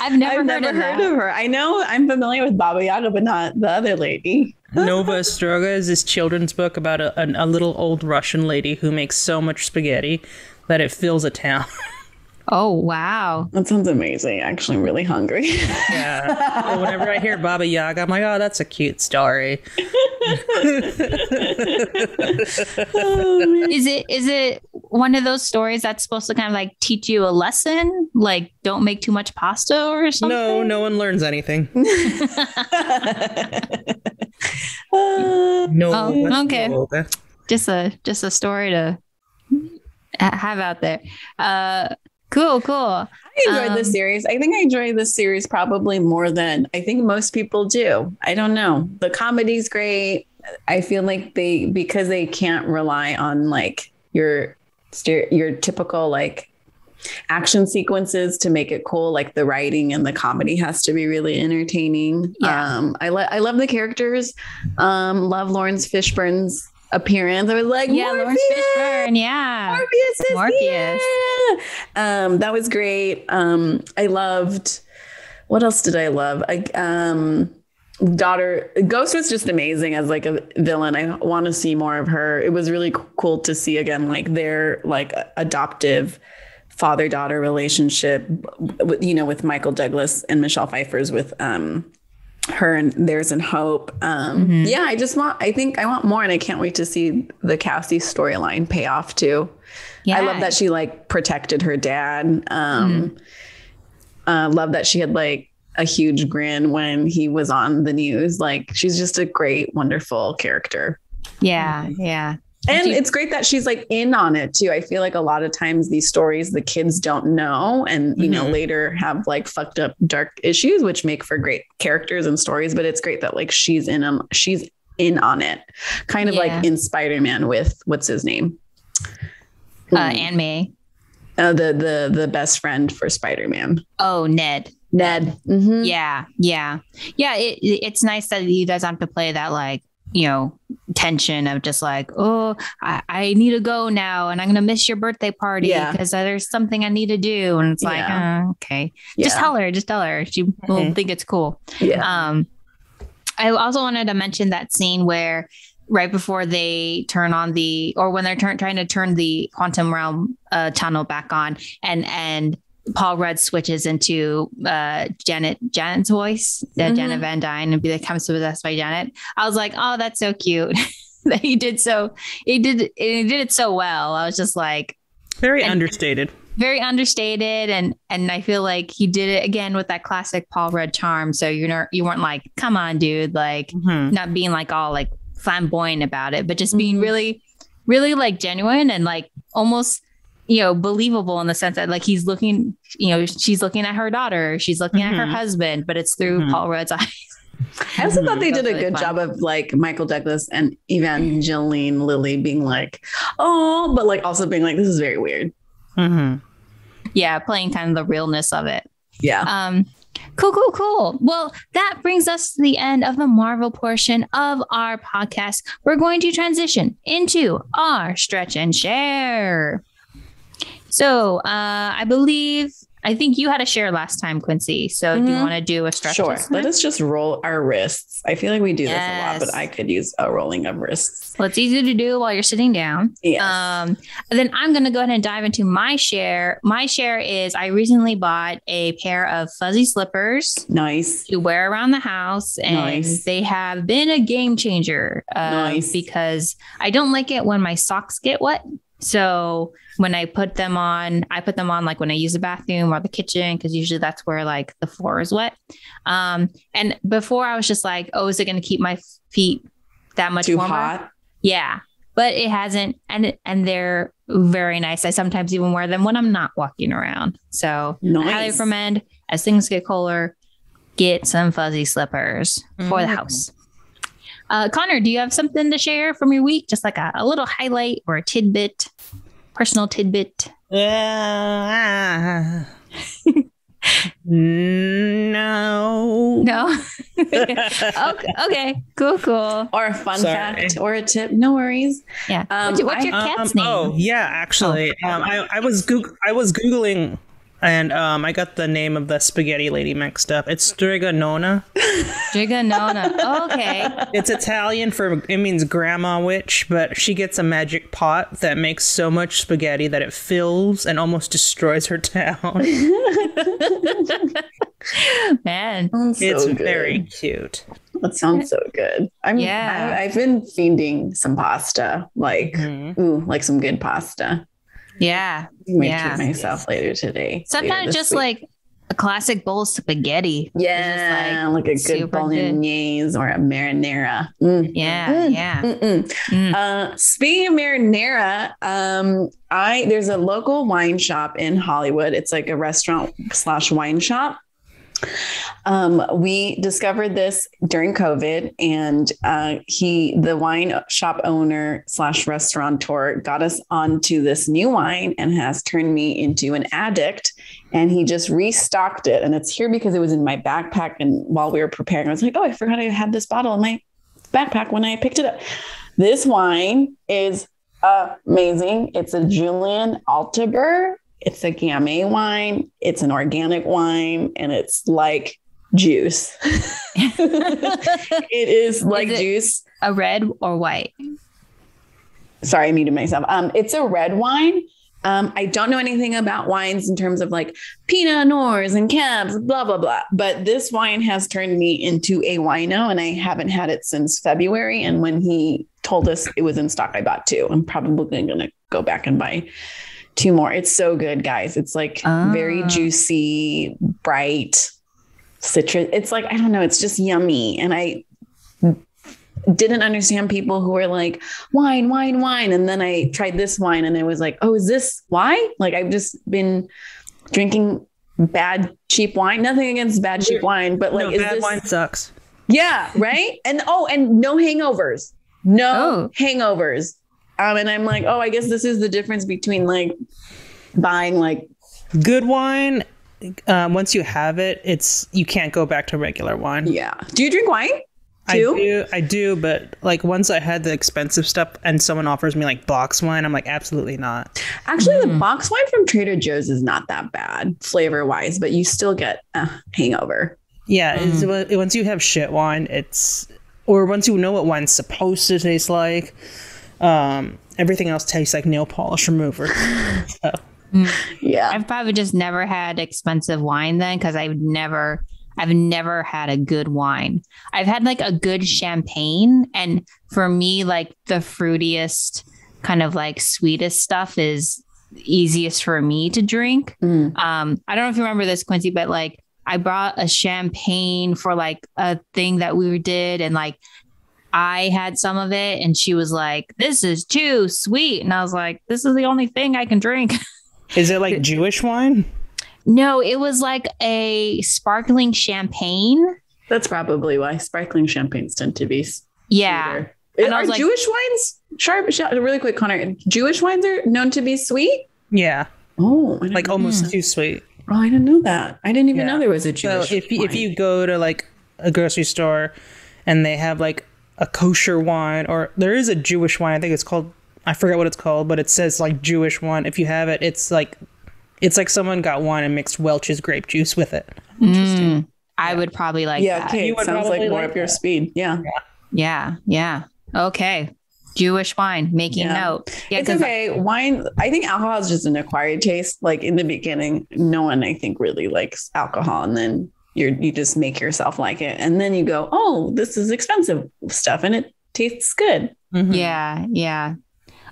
I've never, I've heard, never of, heard of her. I know I'm familiar with Baba Yaga, but not the other lady. Nova Stroga is this children's book about a, a, a little old Russian lady who makes so much spaghetti that it fills a town. Oh, wow. That sounds amazing. Actually, I'm really hungry. Yeah. So whenever I hear Baba Yaga, I'm like, oh, that's a cute story. Is it is it one of those stories that's supposed to kind of like teach you a lesson? Like, don't make too much pasta or something? No, no one learns anything. No. Oh, okay. Yoga. Just a just a story to have out there. Uh, cool, cool. I enjoyed um, this series. I think I enjoy this series probably more than I think most people do. I don't know. The comedy's great. I feel like they, because they can't rely on like your your typical like action sequences to make it cool. Like the writing and the comedy has to be really entertaining. Yeah. Um, I, lo- I love the characters. Um, love Lawrence Fishburne's appearance. I was like, yeah, Morpheus! Lawrence Fishburne, yeah, Morpheus is Morpheus. Here. Um, that was great. Um, I loved. What else did I love? I, um, daughter Ghost was just amazing as like a villain. I want to see more of her. It was really cool to see again, like their like adoptive father-daughter relationship. You know, with Michael Douglas and Michelle Pfeiffer's with um. her and theirs and Hope. Um, mm-hmm. Yeah, I just want, I think I want more, and I can't wait to see the Cassie storyline pay off too. Yeah. I love that she like protected her dad. Um, mm-hmm. uh, love that she had like a huge grin when he was on the news. Like she's just a great, wonderful character. Yeah. Yeah. And you- it's great that she's like in on it too. I feel like a lot of times these stories, the kids don't know and, you mm-hmm. know, later have like fucked up dark issues, which make for great characters and stories. But it's great that like she's in them. She's in on it, kind of yeah. like in Spider-Man with what's his name? Uh, mm. Aunt May. Uh, the, the, the best friend for Spider-Man. Oh, Ned. Ned. Mm-hmm. Yeah. Yeah. Yeah. It, it's nice that he doesn't have to play that, like, you know, tension of just like, oh, I, I need to go now and I'm going to miss your birthday party because yeah. there's something I need to do. And it's like, yeah. oh, okay, yeah. just tell her, just tell her. She mm-hmm. will think it's cool. Yeah. Um, I also wanted to mention that scene where right before they turn on the, or when they're turn, trying to turn the quantum realm uh, tunnel back on and, and Paul Rudd switches into uh, Janet Janet's voice, uh, mm-hmm. Janet Van Dyne, and be like, "I'm possessed by Janet." I was like, "Oh, that's so cute." That he did so he did he did it so well. I was just like, very and, understated, very understated, and and I feel like he did it again with that classic Paul Rudd charm. So you're not, you weren't like, "Come on, dude," like mm-hmm. not being like all like flamboyant about it, but just mm-hmm. being really, really like genuine and like almost, you know, believable in the sense that like he's looking, you know, she's looking at her daughter, she's looking mm-hmm. at her husband, but it's through mm-hmm. Paul Rudd's eyes. I also mm-hmm. thought they did really a good fun. job of like Michael Douglas and Evangeline Lilly being like, oh, but like also being like, this is very weird. Mm-hmm. Yeah. Playing kind of the realness of it. Yeah. Um, Cool, cool, cool. Well, that brings us to the end of the Marvel portion of our podcast. We're going to transition into our stretch and share. So uh, I believe, I think you had a share last time, Quincy. So mm-hmm. do you want to do a stretch? Sure. Let us just roll our wrists. I feel like we do yes. this a lot, but I could use a rolling of wrists. Well, it's easy to do while you're sitting down. Yes. Um, and then I'm going to go ahead and dive into my share. My share is I recently bought a pair of fuzzy slippers. Nice. To wear around the house. And nice. They have been a game changer. Uh, nice. Because I don't like it when my socks get wet. So when I put them on, I put them on like when I use the bathroom or the kitchen, because usually that's where like the floor is wet. Um, and before I was just like, oh, is it going to keep my feet that much too warmer? Hot? Yeah, but it hasn't. And and they're very nice. I sometimes even wear them when I'm not walking around. So nice. I highly recommend as things get colder, get some fuzzy slippers mm-hmm. for the house. Uh, Connor, do you have something to share from your week? Just like a, a little highlight or a tidbit, personal tidbit? Uh, no. No? okay, okay, cool, cool. Or a fun Sorry. fact or a tip. No worries. Yeah. Um, what's, what's your I, cat's um, name? Oh, yeah, actually. Oh. Um, I, I, was Goog- I was Googling and um, I got the name of the spaghetti lady mixed up. It's Striganona. Striganona. Oh, okay. It's Italian for, it means grandma witch, but she gets a magic pot that makes so much spaghetti that it fills and almost destroys her town. Man. Sounds it's so very cute. That sounds so good. I'm, yeah. I, I've been fiending some pasta, like, mm-hmm. ooh, like some good pasta. Yeah. Make yeah. it myself later today. Sometimes later just week. Like a classic bowl of spaghetti. Yeah. Like, like a good bolognese good. or a marinara. Mm. Yeah. Mm. Yeah. Mm. Uh, speaking of marinara, um, I there's a local wine shop in Hollywood. It's like a restaurant slash wine shop. Um, we discovered this during COVID, and uh, he, the wine shop owner slash restaurateur, got us onto this new wine and has turned me into an addict. And he just restocked it, and it's here because it was in my backpack. And while we were preparing, I was like, "Oh, I forgot I had this bottle in my backpack when I picked it up." This wine is amazing. It's a Julian Altaber. It's a Gamay wine. It's an organic wine, and it's like juice. It is like is it juice. A red or white? Sorry, I muted myself. Um, it's a red wine. Um, I don't know anything about wines in terms of like Pinot Noirs and Cabs, blah, blah, blah. But this wine has turned me into a wino, and I haven't had it since February. And when he told us it was in stock, I bought two. I'm probably going to go back and buy two more. It's so good, guys. It's like oh. very juicy, bright citrus. It's like, I don't know. It's just yummy. And I didn't understand people who were like wine, wine, wine. And then I tried this wine and it was like, oh, is this why? Like, I've just been drinking bad, cheap wine. Nothing against bad, cheap wine, but like, no, is bad this... wine sucks. Yeah. Right. And, oh, and no hangovers, no oh. hangovers. Um, and I'm like, oh, I guess this is the difference between like buying like good wine. Um, once you have it, it's, you can't go back to regular wine. Yeah. Do you drink wine? I do, I do, but like once I had the expensive stuff and someone offers me like box wine, I'm like, absolutely not. Actually, mm. the box wine from Trader Joe's is not that bad flavor wise, but you still get a hangover. Yeah, mm. it's, once you have shit wine, it's, or once you know what wine's supposed to taste like, um, everything else tastes like nail polish remover. So. Mm. Yeah, I've probably just never had expensive wine then because I've never. I've never had a good wine. I've had like a good champagne. And for me, like the fruitiest kind of like sweetest stuff is easiest for me to drink. Mm. Um, I don't know if you remember this, Quincy, but like I brought a champagne for like a thing that we did. And like I had some of it and she was like, this is too sweet. And I was like, this is the only thing I can drink. Is it like Jewish wine? No, it was like a sparkling champagne. That's probably why sparkling champagnes tend to be. Yeah. It, are like, Jewish wines sharp? sharp really quick, Connor. Jewish wines are known to be sweet. Yeah. Oh, like almost that. Too sweet. Oh, I didn't know that. I didn't even yeah. know there was a Jewish. So if wine. if you go to like a grocery store and they have like a kosher wine, or there is a Jewish wine. I think it's called. I forget what it's called, but it says like Jewish wine. If you have it, it's like. It's like someone got wine and mixed Welch's grape juice with it. Interesting. Mm, I yeah. would probably like yeah, that. Yeah, okay. Sounds like more like up your that. Speed. Yeah. Yeah. Yeah. Okay. Jewish wine, making yeah. note. Yeah, it's okay. I- wine, I think alcohol is just an acquired taste. Like in the beginning, no one, I think, really likes alcohol. And then you you just make yourself like it. And then you go, oh, this is expensive stuff. And it tastes good. Mm-hmm. Yeah. Yeah.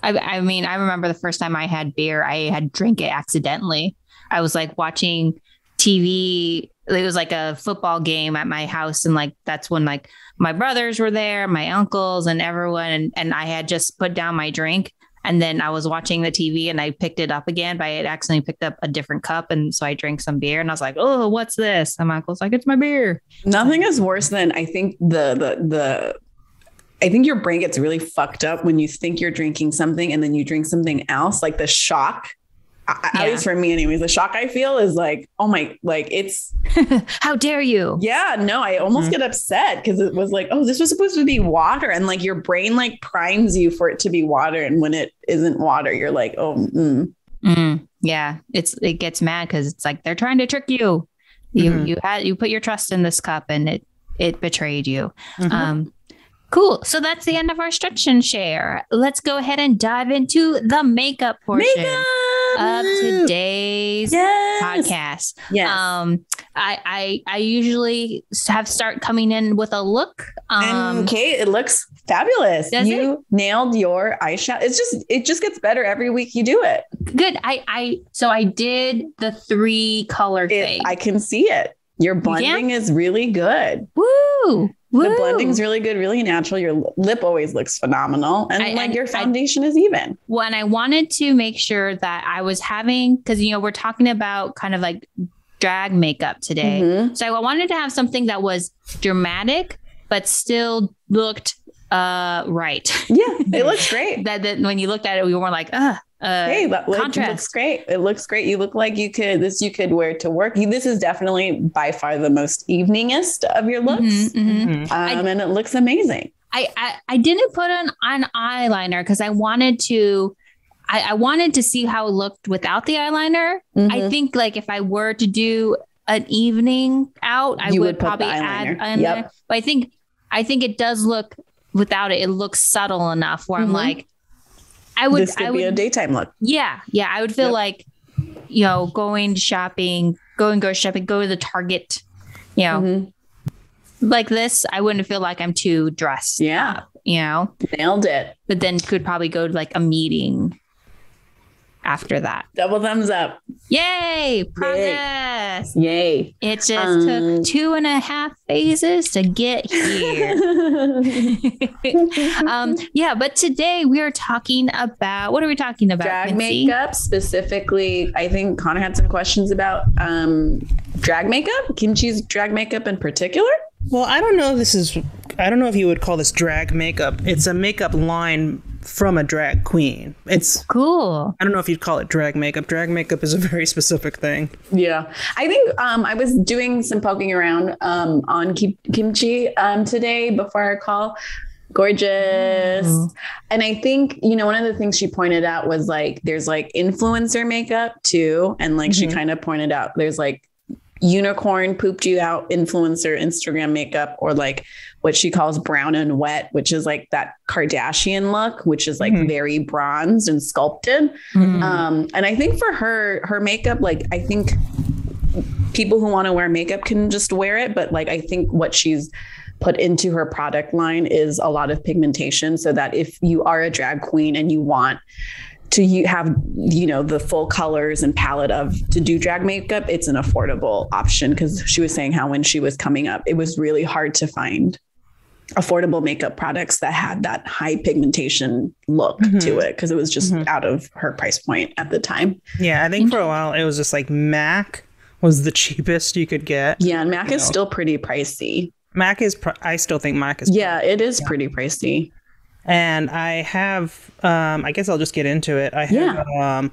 I, I mean, I remember the first time I had beer, I had drank it accidentally. I was like watching T V. It was like a football game at my house. And like, that's when like my brothers were there, my uncles and everyone. And, and I had just put down my drink and then I was watching the T V and I picked it up again, but I had accidentally picked up a different cup. And so I drank some beer and I was like, oh, what's this? And my uncle's like, it's my beer. Nothing is worse than I think the, the, the, I think your brain gets really fucked up when you think you're drinking something and then you drink something else. Like the shock, I, yeah. at least for me anyways, the shock I feel is like, oh my, like it's. How dare you? Yeah, no, I almost mm-hmm. get upset because it was like, oh, this was supposed to be water. And like your brain like primes you for it to be water. And when it isn't water, you're like, oh. Mm. Mm, yeah, it's it gets mad because it's like they're trying to trick you. You mm-hmm. you had you put your trust in this cup and it it betrayed you. Mm-hmm. Um Cool. So that's the end of our stretch and share. Let's go ahead and dive into the makeup portion makeup! of today's yes! podcast. Yes. Um, I, I I usually have start coming in with a look. Um, and Kate, it looks fabulous. Does you it? Nailed your eyeshadow. It's just it just gets better every week you do it. Good. I I so I did the three color it, thing. I can see it. Your blending yeah. is really good. Woo! Woo. The blending's really good, really natural. Your lip always looks phenomenal. And I, like I, your foundation I, is even. Well, and I wanted to make sure that I was having, because, you know, we're talking about kind of like drag makeup today. Mm-hmm. So I wanted to have something that was dramatic, but still looked uh, right. Yeah, it looks great. that, that when you looked at it, we were like, ugh. Uh, hey, that look, looks great. It looks great. You look like you could this you could wear to work. You, this is definitely by far the most eveningest of your looks. Mm-hmm, mm-hmm. Um, I, and it looks amazing. I I, I didn't put on an eyeliner because I wanted to I, I wanted to see how it looked without the eyeliner. Mm-hmm. I think like if I were to do an evening out, I would, would probably add eyeliner. Yep. But I think I think it does look without it. It looks subtle enough where mm-hmm. I'm like. I would, this could I would, be a daytime look. Yeah. Yeah. I would feel yep. like, you know, going shopping, going grocery shopping, go to the Target, you know, mm-hmm. like this. I wouldn't feel like I'm too dressed. Yeah. Up, you know, nailed it. But then could probably go to like a meeting after that. Double thumbs up. Yay. Progress. Yay. It just um, took two and a half phases to get here. um, yeah. But today we are talking about, what are we talking about? Drag Quincy? Makeup specifically. I think Connor had some questions about um, drag makeup, Kimchi's drag makeup in particular. Well, I don't know. This is, I don't know if you would call this drag makeup. It's a makeup line from a drag queen. It's cool. I don't know if you'd call it drag makeup. Drag makeup is a very specific thing. Yeah. I think um, I was doing some poking around um, on Kim- Kimchi um, today before our call. Gorgeous. Mm. And I think, you know, one of the things she pointed out was like, there's like influencer makeup too. And like, mm-hmm. she kind of pointed out there's like unicorn pooped you out influencer Instagram makeup, or like what she calls brown and wet, which is like that Kardashian look, which is like mm-hmm. very bronzed and sculpted. Mm-hmm. Um, and I think for her, her makeup, like I think people who want to wear makeup can just wear it. But like, I think what she's put into her product line is a lot of pigmentation, so that if you are a drag queen and you want to you have, you know, the full colors and palette of to do drag makeup, it's an affordable option. Because she was saying how when she was coming up, it was really hard to find affordable makeup products that had that high pigmentation look mm-hmm. to it, because it was just mm-hmm. out of her price point at the time. Yeah, I think for a while it was just like MAC was the cheapest you could get. Yeah, and MAC you is know. still pretty pricey. MAC is, pr- I still think MAC is. Yeah, pricey. it is yeah. pretty pricey. And I have, um, I guess I'll just get into it. I have, yeah. um,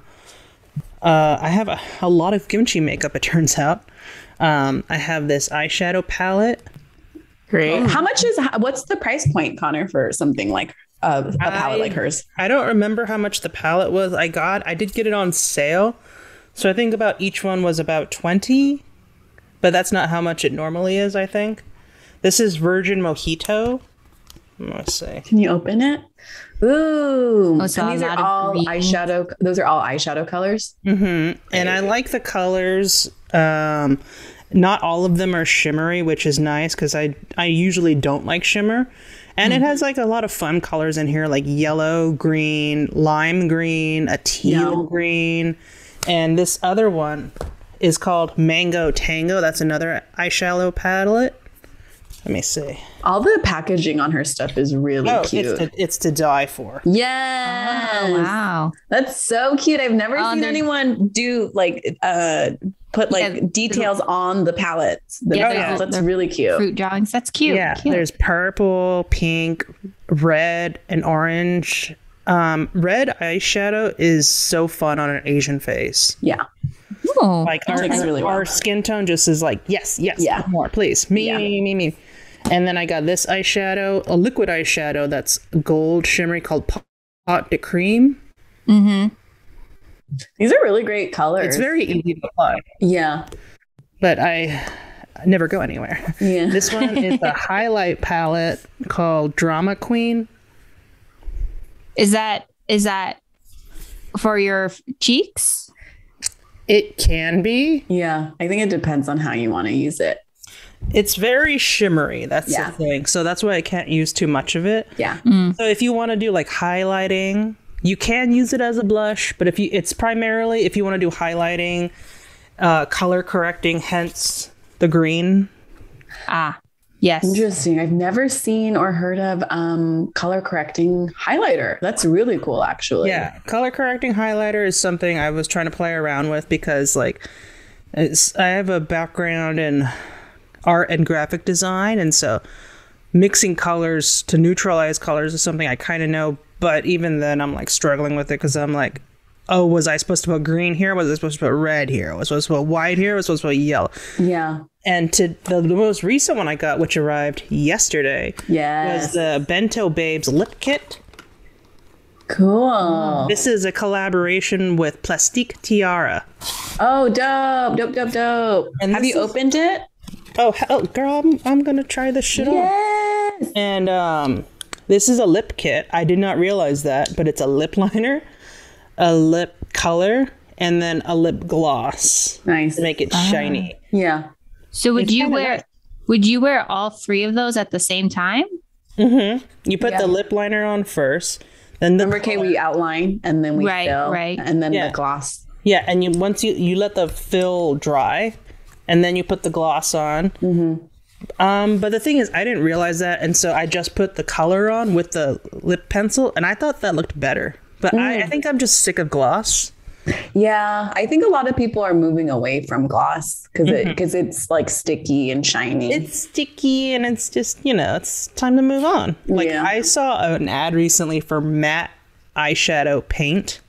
uh, I have a, a lot of Kimchi makeup, it turns out. Um, I have this eyeshadow palette. Great. Oh. How much is, what's the price point, Connor, for something like uh, a palette I, like hers? I don't remember how much the palette was. I got, I did get it on sale. So I think about each one was about twenty, but that's not how much it normally is, I think. This is Virgin Mojito. I'm gonna say. Can you open it? Ooh. Oh, so and these are all green. eyeshadow. Those are all eyeshadow colors. Mm-hmm. And there I like the colors. Um, not all of them are shimmery, which is nice because I I usually don't like shimmer. And mm-hmm. it has like a lot of fun colors in here, like yellow, green, lime green, a teal yeah. green. And this other one is called Mango Tango. That's another eyeshadow palette. Let me see. All the packaging on her stuff is really oh, cute. It's to, it's to die for. Yes. Oh, wow. That's so cute. I've never oh, seen anyone do like uh, put like yeah, details little, on the palettes. The yeah, palettes. That's really cute. Fruit drawings. That's cute. Yeah. Cute. There's purple, pink, red, and orange. Um, red eyeshadow is so fun on an Asian face. Yeah. Ooh, like our, really our well. skin tone just is like, yes, yes, yeah. more, please. Me, yeah. me, me, me. And then I got this eyeshadow, a liquid eyeshadow that's gold shimmery called Pot de Cream. Mm-hmm. These are really great colors. It's very easy to apply. Yeah. But I never go anywhere. Yeah. This one is a highlight palette called Drama Queen. Is that is that for your cheeks? It can be. Yeah. I think it depends on how you want to use it. It's very shimmery. That's yeah. the thing. So that's why I can't use too much of it. Yeah. Mm. So if you want to do like highlighting, you can use it as a blush. But if you, it's primarily if you want to do highlighting, uh, color correcting, hence the green. Ah, yes. Interesting. I've never seen or heard of um, color correcting highlighter. That's really cool, actually. Yeah. Color correcting highlighter is something I was trying to play around with because like it's, I have a background in art and graphic design, and so mixing colors to neutralize colors is something I kind of know, but even then I'm like struggling with it because I'm like, oh, was I supposed to put green here? Was I supposed to put red here? Was I supposed to put white here? Was I supposed to put yellow? Yeah. And to the, the most recent one I got, which arrived yesterday, yes. was the Bento Babes Lip Kit. Cool. This is a collaboration with Plastique Tiara. Oh, dope, dope, dope, dope. And have you is- opened it? Oh, hell, girl, I'm, I'm going to try this shit yes. on. And um, this is a lip kit. I did not realize that, but it's a lip liner, a lip color, and then a lip gloss. Nice. To make it uh, shiny. Yeah. So would it's you wear nice. would you wear all three of those at the same time? Mm-hmm. You put yeah. the lip liner on first, Then the Remember, Kate, we outline and then we right, fill. Right. And then yeah. the gloss. Yeah. And you once you, you let the fill dry and then you put the gloss on. Mm-hmm. Um, but the thing is, I didn't realize that. And so I just put the color on with the lip pencil. And I thought that looked better. But mm. I, I think I'm just sick of gloss. Yeah, I think a lot of people are moving away from gloss because it, mm-hmm. it's like sticky and shiny. It's sticky and it's just, you know, it's time to move on. Like yeah. I saw an ad recently for matte eyeshadow paint.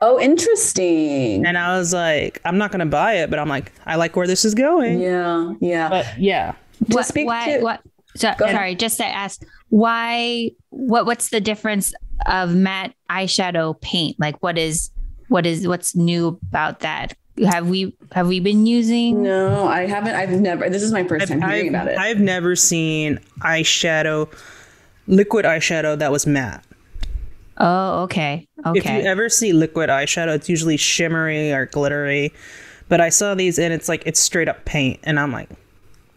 Oh, interesting. And I was like, I'm not going to buy it, but I'm like, I like where this is going. Yeah, yeah. But yeah. To what, speak what, to... What, so, sorry, just to ask, why, what, what's the difference of matte eyeshadow paint? Like what is... What is what's new about that? Have we have we been using? No, I haven't. I've never. This is my first I've, time hearing I've, about it. I've never seen eyeshadow, liquid eyeshadow that was matte. Oh, okay. Okay. If you ever see liquid eyeshadow, it's usually shimmery or glittery. But I saw these and it's like it's straight up paint. And I'm like,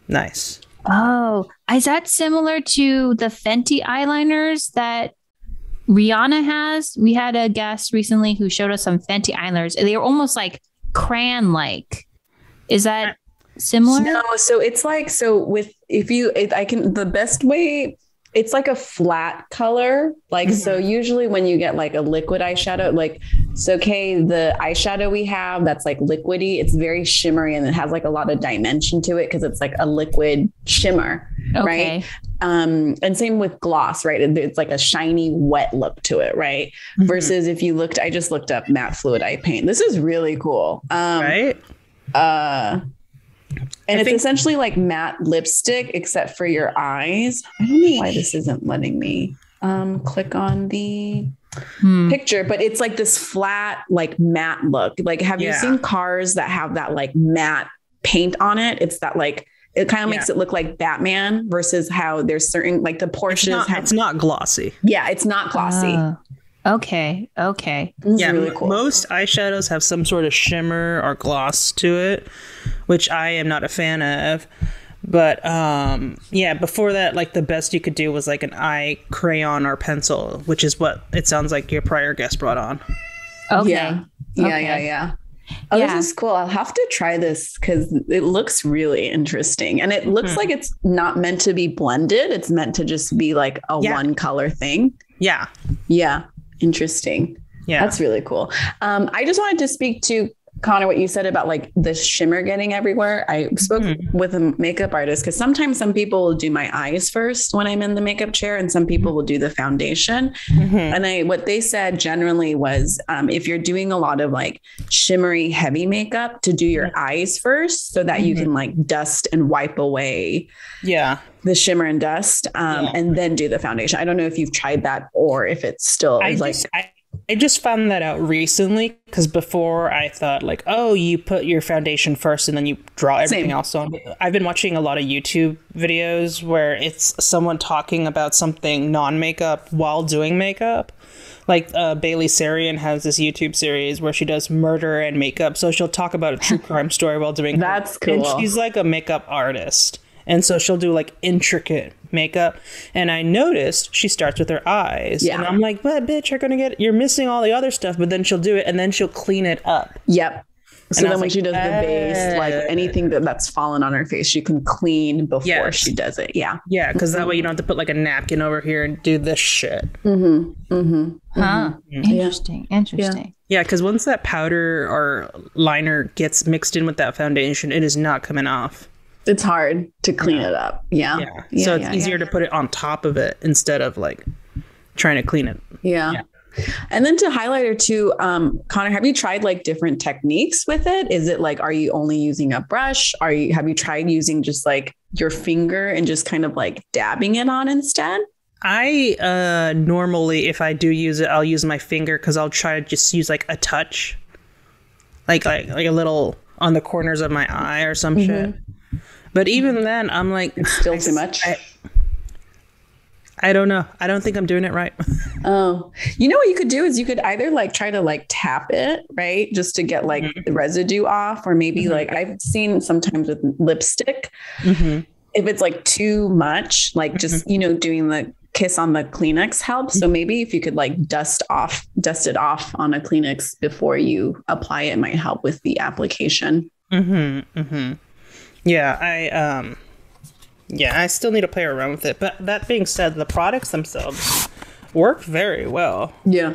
nice. Oh, is that similar to the Fenty eyeliners that Rihanna has? We had a guest recently who showed us some Fenty eyeliners. They were almost like crayon-like. Is that similar? No, so it's like, so with, if you, if I can, the best way, it's like a flat color. Like, mm-hmm. so usually when you get like a liquid eyeshadow, like, so okay, the eyeshadow we have that's like liquidy, it's very shimmery and it has like a lot of dimension to it because it's like a liquid shimmer, okay. right? Um, and same with gloss, right? It, it's like a shiny, wet look to it, right? Mm-hmm. Versus if you looked, I just looked up matte fluid eye paint. This is really cool. Um, right? Uh, and I it's think- essentially like matte lipstick, except for your eyes. I don't know why this isn't letting me um, click on the hmm. picture, but it's like this flat, like matte look. Like, have yeah. you seen cars that have that like matte paint on it? It's that like, it kind of yeah. makes it look like Batman versus how there's certain, like the Porsches. It's not, have, it's not glossy. Yeah, it's not glossy. Uh, okay, okay. This yeah, is really cool. Most eyeshadows have some sort of shimmer or gloss to it, which I am not a fan of. But um, yeah, before that, like the best you could do was like an eye crayon or pencil, which is what it sounds like your prior guest brought on. Okay. Yeah, yeah, okay. yeah, yeah. Oh, yeah. This is cool. I'll have to try this because it looks really interesting. And it looks mm-hmm. like it's not meant to be blended. It's meant to just be like a yeah. one color thing. Yeah. Yeah. Interesting. Yeah. That's really cool. Um, I just wanted to speak to Connor, what you said about like the shimmer getting everywhere. I spoke mm-hmm. with a makeup artist because sometimes some people will do my eyes first when I'm in the makeup chair and some people will do the foundation. Mm-hmm. And I, what they said generally was um, if you're doing a lot of like shimmery heavy makeup to do your eyes first so that mm-hmm. you can like dust and wipe away yeah. the shimmer and dust um, yeah. and then do the foundation. I don't know if you've tried that or if it's still I like... Just, I- I just found that out recently because before I thought like, oh, you put your foundation first and then you draw everything Same. else on. I've been watching a lot of YouTube videos where it's someone talking about something non-makeup while doing makeup. Like uh, Bailey Sarian has this YouTube series where she does murder and makeup. So she'll talk about a true crime story while doing That's her. cool. And she's like a makeup artist. And so she'll do like intricate makeup. And I noticed she starts with her eyes. Yeah. And I'm like, but bitch, you're going to get, you're missing all the other stuff. But then she'll do it and then she'll clean it up. Yep. So and then when like, she does the base, like anything that, that's fallen on her face, she can clean before yes. she does it. Yeah. Yeah. Because mm-hmm. that way you don't have to put like a napkin over here and do this shit. Mm-hmm. Mm-hmm. Huh. Mm-hmm. Interesting. Yeah. Interesting. Yeah. Because yeah, once that powder or liner gets mixed in with that foundation, it is not coming off. It's hard to clean yeah. it up. Yeah. yeah. yeah so it's yeah, easier yeah. to put it on top of it instead of like trying to clean it. Yeah. yeah. And then to highlighter too, um, Connor, have you tried like different techniques with it? Is it like, are you only using a brush? Are you, have you tried using just like your finger and just kind of like dabbing it on instead? I uh, normally, if I do use it, I'll use my finger because I'll try to just use like a touch, like, like, like a little on the corners of my eye or some mm-hmm. shit. But even then, I'm like... It's still I, too much? I, I don't know. I don't think I'm doing it right. Oh. You know what you could do is you could either like try to like tap it, right? Just to get like mm-hmm. the residue off. Or maybe mm-hmm. like I've seen sometimes with lipstick, mm-hmm. if it's like too much, like just, mm-hmm. you know, doing the kiss on the Kleenex helps. So maybe if you could like dust off, dust it off on a Kleenex before you apply it, it might help with the application. Mm-hmm, mm-hmm. Yeah, I, um, yeah, I still need to play around with it. But that being said, the products themselves work very well. Yeah.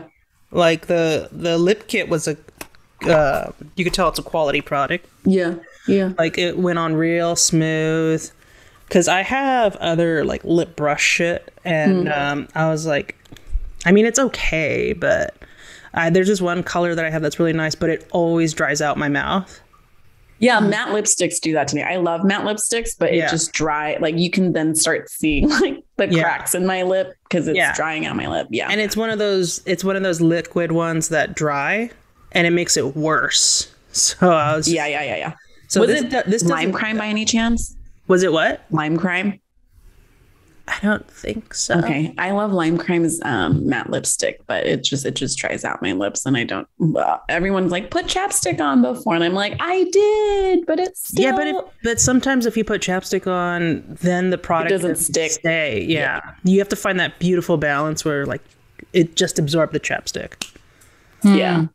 Like the, the lip kit was a, uh, you could tell it's a quality product. Yeah. Yeah. Like it went on real smooth. Because I have other like lip brush shit, and mm. um, I was like, I mean, it's okay, but I, there's this one color that I have that's really nice, but it always dries out my mouth. Yeah, matte lipsticks do that to me. I love matte lipsticks, but it yeah. just dry. Like you can then start seeing like the yeah. cracks in my lip because it's yeah. drying out my lip. Yeah, and it's one of those. It's one of those liquid ones that dry, and it makes it worse. So I was. Just, yeah, yeah, yeah, yeah. So was this, it th- this Lime Crime by any chance? Was it what? Lime Crime? I don't think so. Okay. I love Lime Crime's um, matte lipstick, but it just it just dries out my lips and I don't... Well, everyone's like, put chapstick on before. And I'm like, I did, but it's still... Yeah, but, it, but sometimes if you put chapstick on, then the product... It doesn't stick. Stay. Yeah. yeah. You have to find that beautiful balance where like it just absorbed the chapstick. Hmm. Yeah.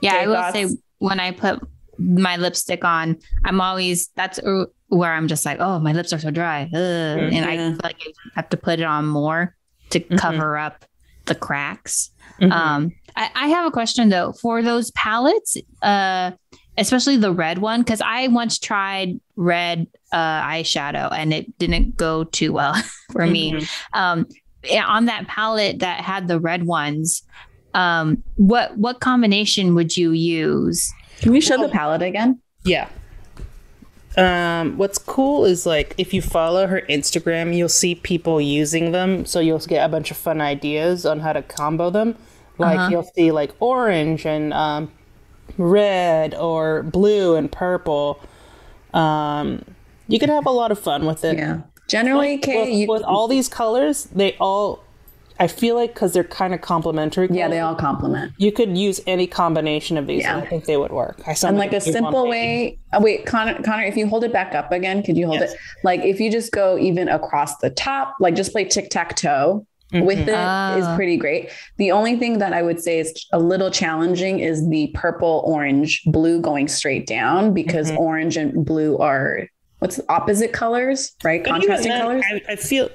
Yeah, okay, I will thoughts? say when I put my lipstick on, I'm always... That's... Uh, where I'm just like, oh, my lips are so dry. Mm-hmm. And I feel like I have to put it on more to mm-hmm. cover up the cracks. Mm-hmm. Um, I, I have a question, though, for those palettes, uh, especially the red one, because I once tried red uh, eyeshadow and it didn't go too well for mm-hmm. me. Um, on that palette that had the red ones, um, what, what combination would you use? Can we show the palette again? Yeah. Um, what's cool is like if you follow her Instagram, you'll see people using them, so you'll get a bunch of fun ideas on how to combo them. Like uh-huh. you'll see like orange and um, red or blue and purple. Um, you can have a lot of fun with it. Yeah, generally, Kay, with, you- with all these colors, they all. I feel like because they're kind of complementary. Yeah, they all complement. You could use any combination of these. Yeah. And I think they would work. I and like a simple way. Oh, wait, Connor, Connor, if you hold it back up again, could you hold yes. it? Like if you just go even across the top, like just play tic-tac-toe mm-hmm. with it oh. is pretty great. The only thing that I would say is a little challenging is the purple, orange, blue going straight down because mm-hmm. orange and blue are... What's opposite colors, right? Contrasting not, colors. I, I feel,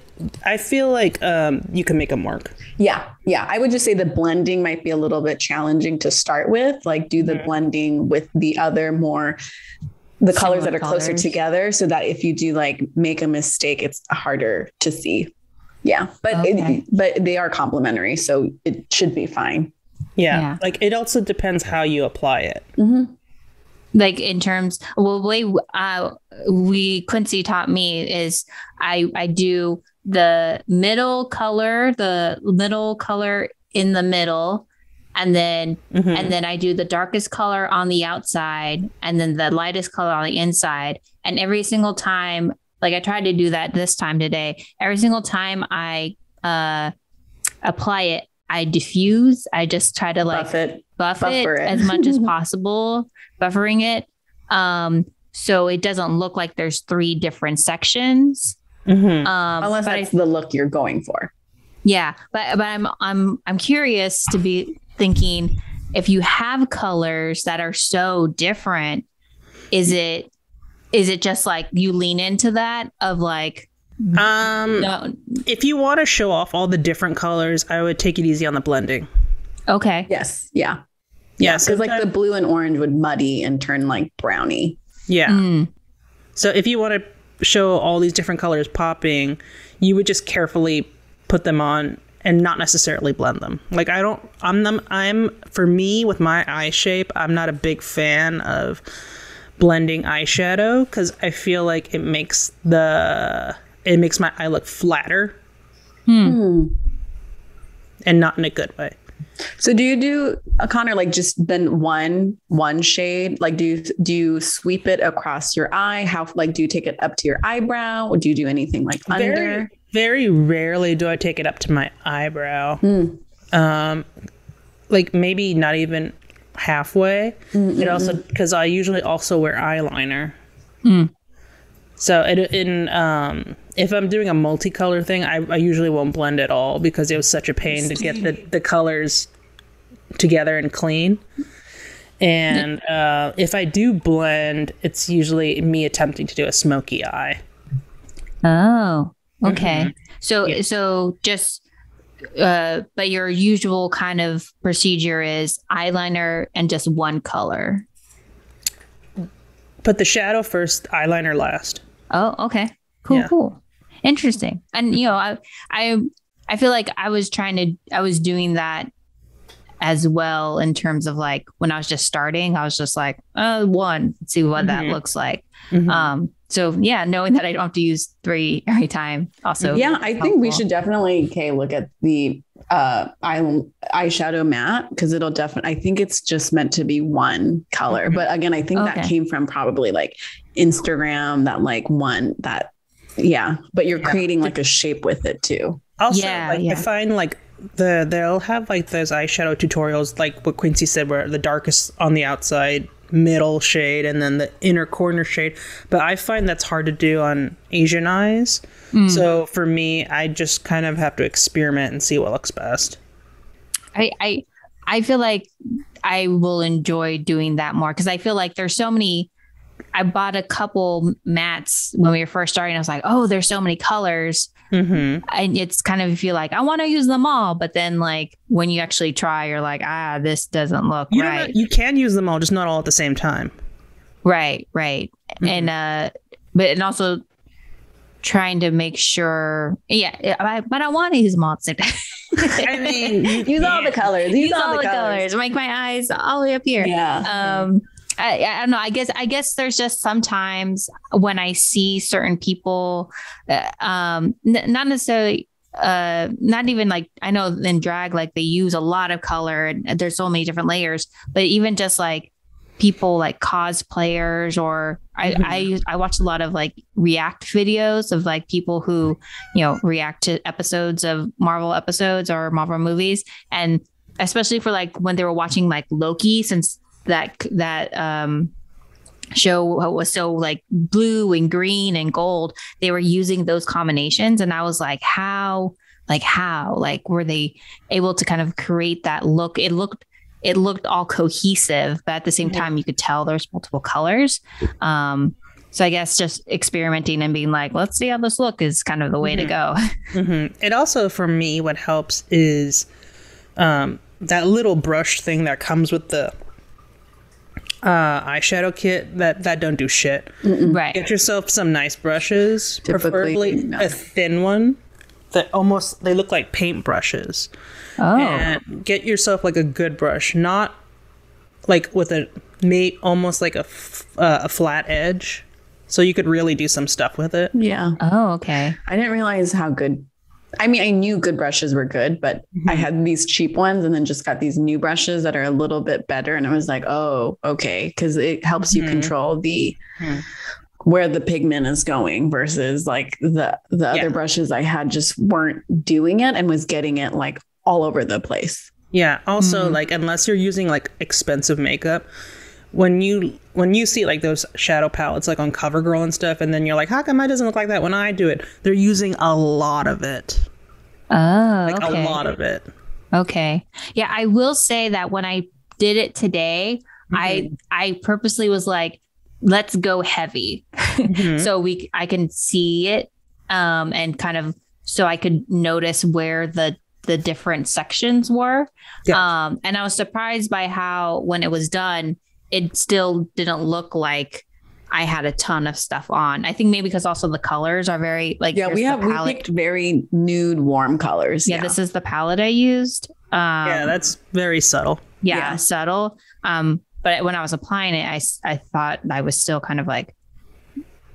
I feel like um, you can make them work. Yeah, yeah. I would just say the blending might be a little bit challenging to start with. Like, do the mm-hmm. blending with the other more, the Some colors that are colors. closer together, so that if you do like make a mistake, it's harder to see. Yeah, but okay. it, but they are complementary, so it should be fine. Yeah, yeah. Like it also depends how you apply it. Mm-hmm. Like in terms, well, the way uh, we Quincy taught me is I I do the middle color, the middle color in the middle, and then mm-hmm. and then I do the darkest color on the outside, and then the lightest color on the inside. And every single time, like I tried to do that this time today. Every single time I uh, apply it, I diffuse. I just try to like buff it, buff it, it as much as possible. Buffering it um so it doesn't look like there's three different sections mm-hmm. um unless that's I, the look you're going for. Yeah, but but I'm I'm I'm curious to be thinking if you have colors that are so different, is it is it just like you lean into that of like um no. if you want to show off all the different colors, I would take it easy on the blending. Okay. Yes. Yeah. Yeah, because yeah, like the blue and orange would muddy and turn like browny. Yeah. Mm. So if you want to show all these different colors popping, you would just carefully put them on and not necessarily blend them. Like I don't, I'm, I'm for me with my eye shape, I'm not a big fan of blending eyeshadow because I feel like it makes the, it makes my eye look flatter mm. and not in a good way. So do you do uh, Connor like just then one one shade? Like do you do you sweep it across your eye? How like do you take it up to your eyebrow? Or do you do anything like under? Very, very rarely do I take it up to my eyebrow. Mm. Um, like maybe not even halfway. Mm-mm. It also because I usually also wear eyeliner. Mm. So it, in um, if I'm doing a multicolor thing, I, I usually won't blend at all because it was such a pain to get the, the colors together and clean. And uh, if I do blend, it's usually me attempting to do a smoky eye. Oh, okay. Mm-hmm. So yeah. so just, uh, but your usual kind of procedure is eyeliner and just one color. Put the shadow first, eyeliner last. Oh, okay. Cool, yeah. cool. Interesting. And, you know, I, I, I feel like I was trying to, I was doing that as well in terms of like when I was just starting, I was just like, oh, one, let's see what mm-hmm. that looks like. Mm-hmm. Um, so yeah, knowing that I don't have to use three every time also. Yeah, I helpful. think we should definitely, Kay, look at the uh, eye eyeshadow matte because it'll definitely, I think it's just meant to be one color. Mm-hmm. But again, I think okay. that came from probably like Instagram, that like one that, yeah. But you're yeah. creating like a shape with it too. Also, yeah, like, yeah. I find like the they'll have like those eyeshadow tutorials, like what Quincy said, where the darkest on the outside middle shade and then the inner corner shade, but I find that's hard to do on Asian eyes. Mm. So for me, I just kind of have to experiment and see what looks best. I I, I feel like I will enjoy doing that more because I feel like there's so many. I bought a couple mats when we were first starting. I was like, oh, there's so many colors. Mm-hmm. And it's kind of, you feel like I want to use them all. But then like when you actually try, you're like, ah, this doesn't look you right. Know, you can use them all, just not all at the same time. Right. Right. Mm-hmm. And uh, but and also trying to make sure. Yeah. I, but I want to use them all at the same time. I mean, use all the colors. Use, use all, all the colors. colors. Make my eyes all the way up here. Yeah. Um, I, I don't know. I guess I guess there's just sometimes when I see certain people, uh, um, n- not necessarily, uh, not even like I know in drag, like they use a lot of color and there's so many different layers. But even just like people like cosplayers or I mm-hmm. I, I watch a lot of like react videos of like people who, you know, react to episodes of Marvel episodes or Marvel movies. And especially for like when they were watching like Loki, since that that um show was so like blue and green and gold, they were using those combinations, and I was like, how like how like were they able to kind of create that look? It looked it looked all cohesive, but at the same time you could tell there's multiple colors. Um so I guess just experimenting and being like, let's see how this look is kind of the way mm-hmm. to go. Mm-hmm. It also for me, what helps is um that little brush thing that comes with the uh eyeshadow kit that that don't do shit. Mm-mm. Right, get yourself some nice brushes, typically, preferably no. a thin one that almost they look like paint brushes. Oh, and get yourself like a good brush, not like with a mate almost like a f- uh, a flat edge, so you could really do some stuff with it. Yeah. Oh, okay. I didn't realize how good I mean, I knew good brushes were good, but mm-hmm. I had these cheap ones and then just got these new brushes that are a little bit better. And I was like, oh, okay. Because it helps mm-hmm. you control the mm-hmm. where the pigment is going versus like the, the yeah. other brushes I had just weren't doing it and was getting it like all over the place. Yeah. Also, mm-hmm. like unless you're using like expensive makeup, when you when you see like those shadow palettes like on CoverGirl and stuff, and then you're like, how come mine doesn't look like that when I do it? They're using a lot of it. Oh, like okay. a lot of it. Okay. Yeah, I will say that when I did it today, mm-hmm. I I purposely was like, let's go heavy, mm-hmm. so we I can see it, um, and kind of so I could notice where the. the different sections were. Yeah. Um, and I was surprised by how when it was done, it still didn't look like I had a ton of stuff on. I think maybe because also the colors are very like, yeah, we have, we picked very nude, warm colors. Yeah, yeah. This is the palette I used. Um, yeah, that's very subtle. Yeah, yeah. subtle. Um, but when I was applying it, I, I thought I was still kind of like,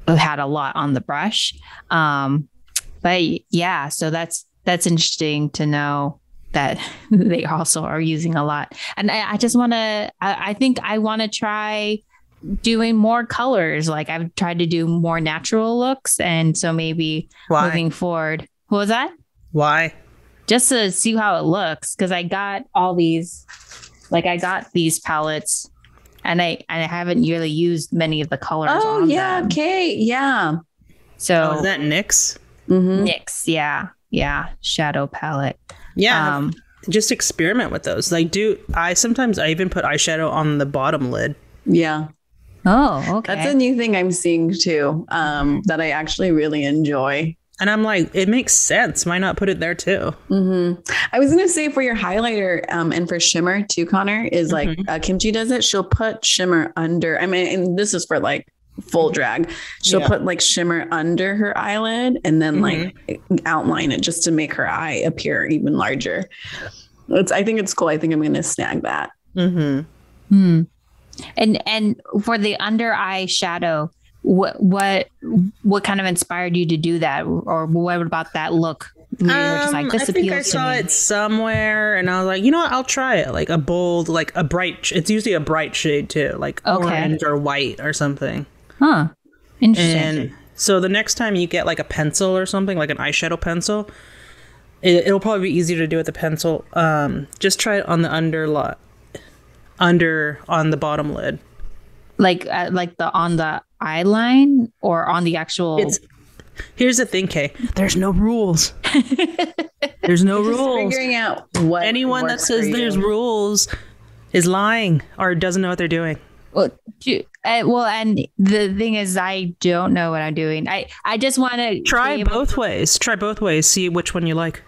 had a lot on the brush. Um, but yeah, so that's, that's interesting to know that they also are using a lot. And I, I just want to, I, I think I want to try doing more colors. Like I've tried to do more natural looks. And so maybe Why? moving forward, what was that? Why? Just to see how it looks. Cause I got all these, like I got these palettes and I, and I haven't really used many of the colors. Oh on yeah. them. Okay. Yeah. So oh, is that N Y X? Mm-hmm. N Y X, yeah, yeah, shadow palette. Yeah, um, just experiment with those. Like, do I sometimes I even put eyeshadow on the bottom lid? Yeah. Oh, okay. That's a new thing I'm seeing too. Um, that I actually really enjoy. And I'm like, it makes sense. Why not put it there too? Mm-hmm. I was gonna say for your highlighter um, and for shimmer too, Connor is like mm-hmm. uh, Kimchi does it. She'll put shimmer under. I mean, and this is for like full drag. She'll yeah. put like shimmer under her eyelid and then mm-hmm. like outline it just to make her eye appear even larger. It's. I think it's cool. I think I'm gonna snag that. Mm-hmm. Hmm. And and for the under eye shadow. What what what kind of inspired you to do that, or what about that look? You um, were just like, this I think I saw me. It somewhere, and I was like, you know what, I'll try it. Like a bold, like a bright. It's usually a bright shade too, like okay. orange or white or something. Huh. Interesting. And so the next time you get like a pencil or something, like an eyeshadow pencil, it, it'll probably be easier to do with a pencil. Um, just try it on the under lot, under on the bottom lid. Like uh, like the on the eye line or on the actual. It's, here's the thing, Kay. There's no rules. There's no You're rules. Just figuring out what anyone that says there's rules is lying or doesn't know what they're doing. Well, you, uh, well, and the thing is, I don't know what I'm doing. I I just want to try both to- ways. Try both ways. See which one you like.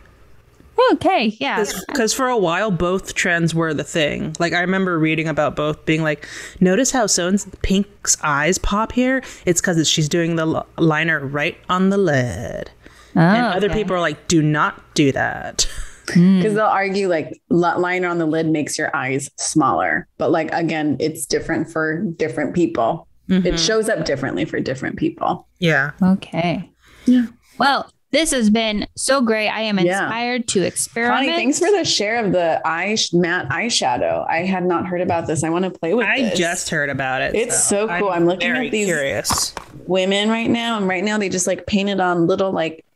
Okay, yeah. Because for a while, both trends were the thing. Like, I remember reading about both being like, notice how so-and-so Pink's eyes pop here? It's because she's doing the l- liner right on the lid. Oh, and other okay. people are like, do not do that. Because mm. they'll argue, like, liner on the lid makes your eyes smaller. But, like, again, it's different for different people. Mm-hmm. It shows up differently for different people. Yeah. Okay. Yeah. Well... This has been so great. I am inspired yeah. to experiment. Connie, thanks for the share of the eye matte eyeshadow. I had not heard about this. I want to play with I this. I just heard about it. It's so, so cool. I'm, I'm looking at these curious. women right now. And right now they just like painted on little like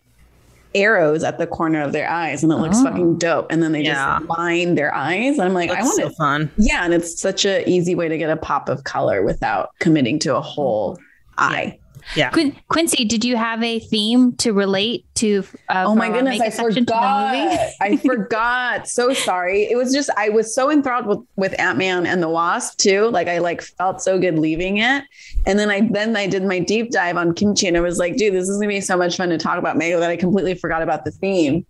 arrows at the corner of their eyes. And it looks oh. fucking dope. And then they yeah. just line their eyes. And I'm like, That's I want so it. fun. Yeah. And it's such an easy way to get a pop of color without committing to a whole eye. Yeah. Yeah, Quin- Quincy, did you have a theme to relate to? Uh, oh my goodness, I forgot. I forgot. So sorry. It was just I was so enthralled with, with Ant-Man and the Wasp too. Like I like felt so good leaving it, and then I then I did my deep dive on Kimchi, and I was like, dude, this is gonna be so much fun to talk about Mayo that I completely forgot about the theme.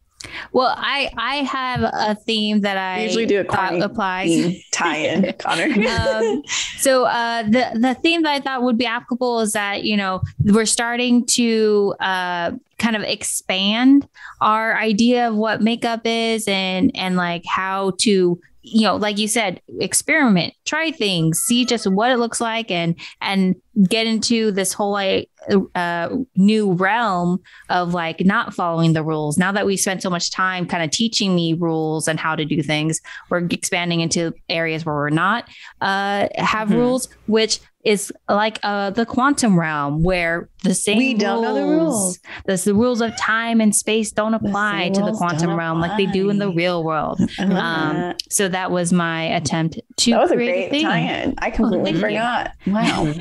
Well, I I have a theme that I usually do a thought applies tie-in, Connor. um, so uh, the the theme that I thought would be applicable is that you know we're starting to uh, kind of expand our idea of what makeup is and and like how to you know like you said experiment, try things, see just what it looks like, and and get into this whole like. Uh, new realm of like not following the rules. Now that we spent so much time kind of teaching me rules and how to do things, we're expanding into areas where we're not uh, have mm-hmm. rules, which is like uh, the quantum realm where the same we rules, don't know the rules. The, the rules of time and space don't apply the to the quantum realm apply. Like they do in the real world. Um, that. So that was my attempt to. That was a great tie-in. I completely oh, forgot. You. Wow.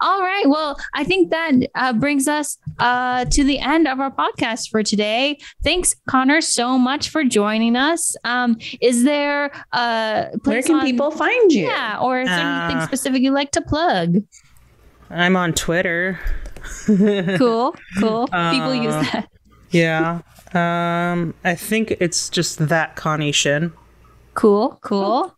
All right. Well, I think. That uh, brings us uh, to the end of our podcast for today. Thanks, Connor, so much for joining us. Um, is there a place where can on, people find you? Yeah, or is there uh, anything specific you'd like to plug? I'm on Twitter. Cool, cool. Uh, people use that. Yeah. Um, I think it's just that Connie Shin. Cool, cool.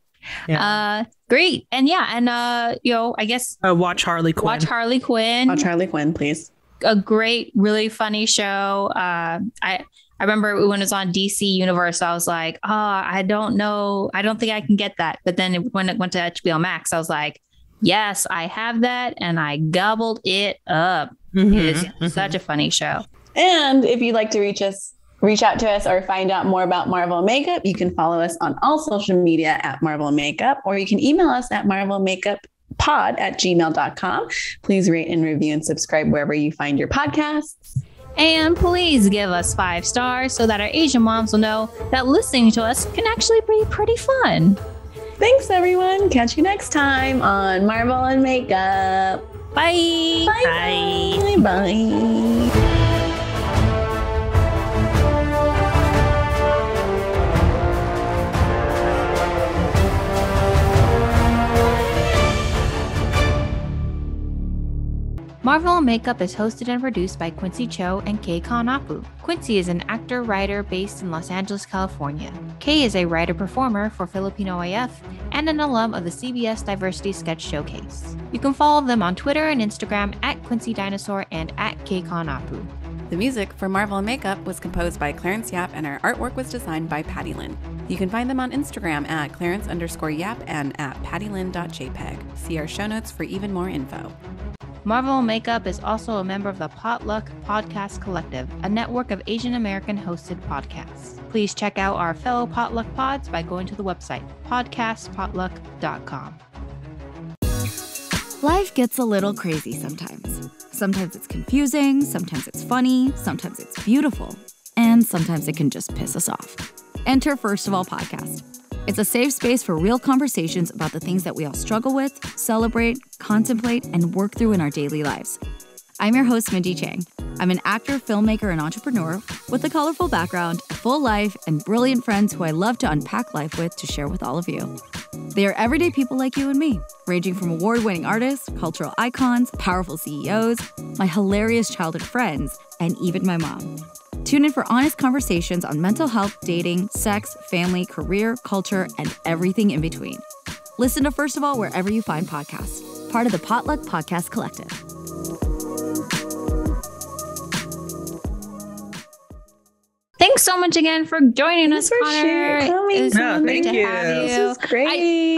Yeah. Uh, great. And yeah. And, uh, you know, I guess uh, watch Harley Quinn. Watch Harley Quinn. Watch Harley Quinn, please. A great, really funny show. Uh, I, I remember when it was on D C Universe, I was like, oh, I don't know. I don't think I can get that. But then when it went to H B O Max, I was like, yes, I have that. And I gobbled it up. Mm-hmm, it is mm-hmm. such a funny show. And if you'd like to reach us, reach out to us or find out more about Marvel Makeup. You can follow us on all social media at Marvel Makeup, or you can email us at marvel makeup pod at gmail dot com. Please rate and review and subscribe wherever you find your podcasts. And please give us five stars so that our Asian moms will know that listening to us can actually be pretty fun. Thanks, everyone. Catch you next time on Marvel and Makeup. Bye. Bye. Bye. Bye. Bye. Marvel Makeup is hosted and produced by Quincy Cho and Kei Kanapu. Quincy is an actor-writer based in Los Angeles, California. Kei is a writer-performer for Filipino A F and an alum of the C B S Diversity Sketch Showcase. You can follow them on Twitter and Instagram at Quincy Dinosaur and at Kei Kanapu. The music for Marvel Makeup was composed by Clarence Yap and our artwork was designed by Patty Lynn. You can find them on Instagram at Clarence underscore Yap and at pattylynn.jpg. See our show notes for even more info. Marvel Makeup is also a member of the Potluck Podcast Collective, a network of Asian American hosted podcasts. Please check out our fellow Potluck pods by going to the website, podcast potluck dot com. Life gets a little crazy sometimes. Sometimes it's confusing, sometimes it's funny, sometimes it's beautiful, and sometimes it can just piss us off. Enter First of All Podcast. It's a safe space for real conversations about the things that we all struggle with, celebrate, contemplate, and work through in our daily lives. I'm your host, Mindy Chang. I'm an actor, filmmaker, and entrepreneur with a colorful background, a full life, and brilliant friends who I love to unpack life with to share with all of you. They are everyday people like you and me, ranging from award-winning artists, cultural icons, powerful C E Os, my hilarious childhood friends, and even my mom. Tune in for honest conversations on mental health, dating, sex, family, career, culture, and everything in between. Listen to First of All wherever you find podcasts. Part of the Potluck Podcast Collective. Thanks so much again for joining us, Connor. Sure. It was no, lovely to you. have you. This is great.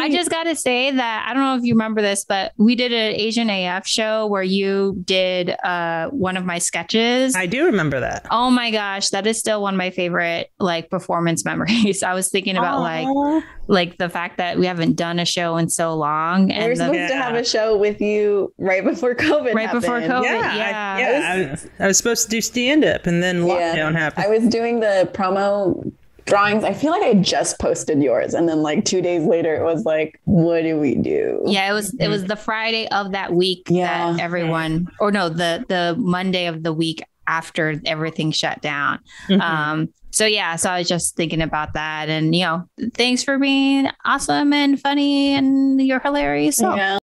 I, I just got to say that, I don't know if you remember this, but we did an Asian A F show where you did uh, one of my sketches. I do remember that. Oh my gosh. That is still one of my favorite like performance memories. I was thinking about Aww. like like the fact that we haven't done a show in so long. And we were supposed the, yeah. to have a show with you right before COVID Right happened. before COVID, yeah. yeah. I, yeah I, was, I was supposed to do stand-up and then lockdown yeah, happened. I was doing the promo drawings. I feel like I just posted yours, and then like two days later it was like, what do we do? Yeah, it was it was the Friday of that week yeah. that everyone or no the the Monday of the week after everything shut down. Mm-hmm. Um so yeah, so I was just thinking about that, and you know, thanks for being awesome and funny and you're hilarious. So. Yeah.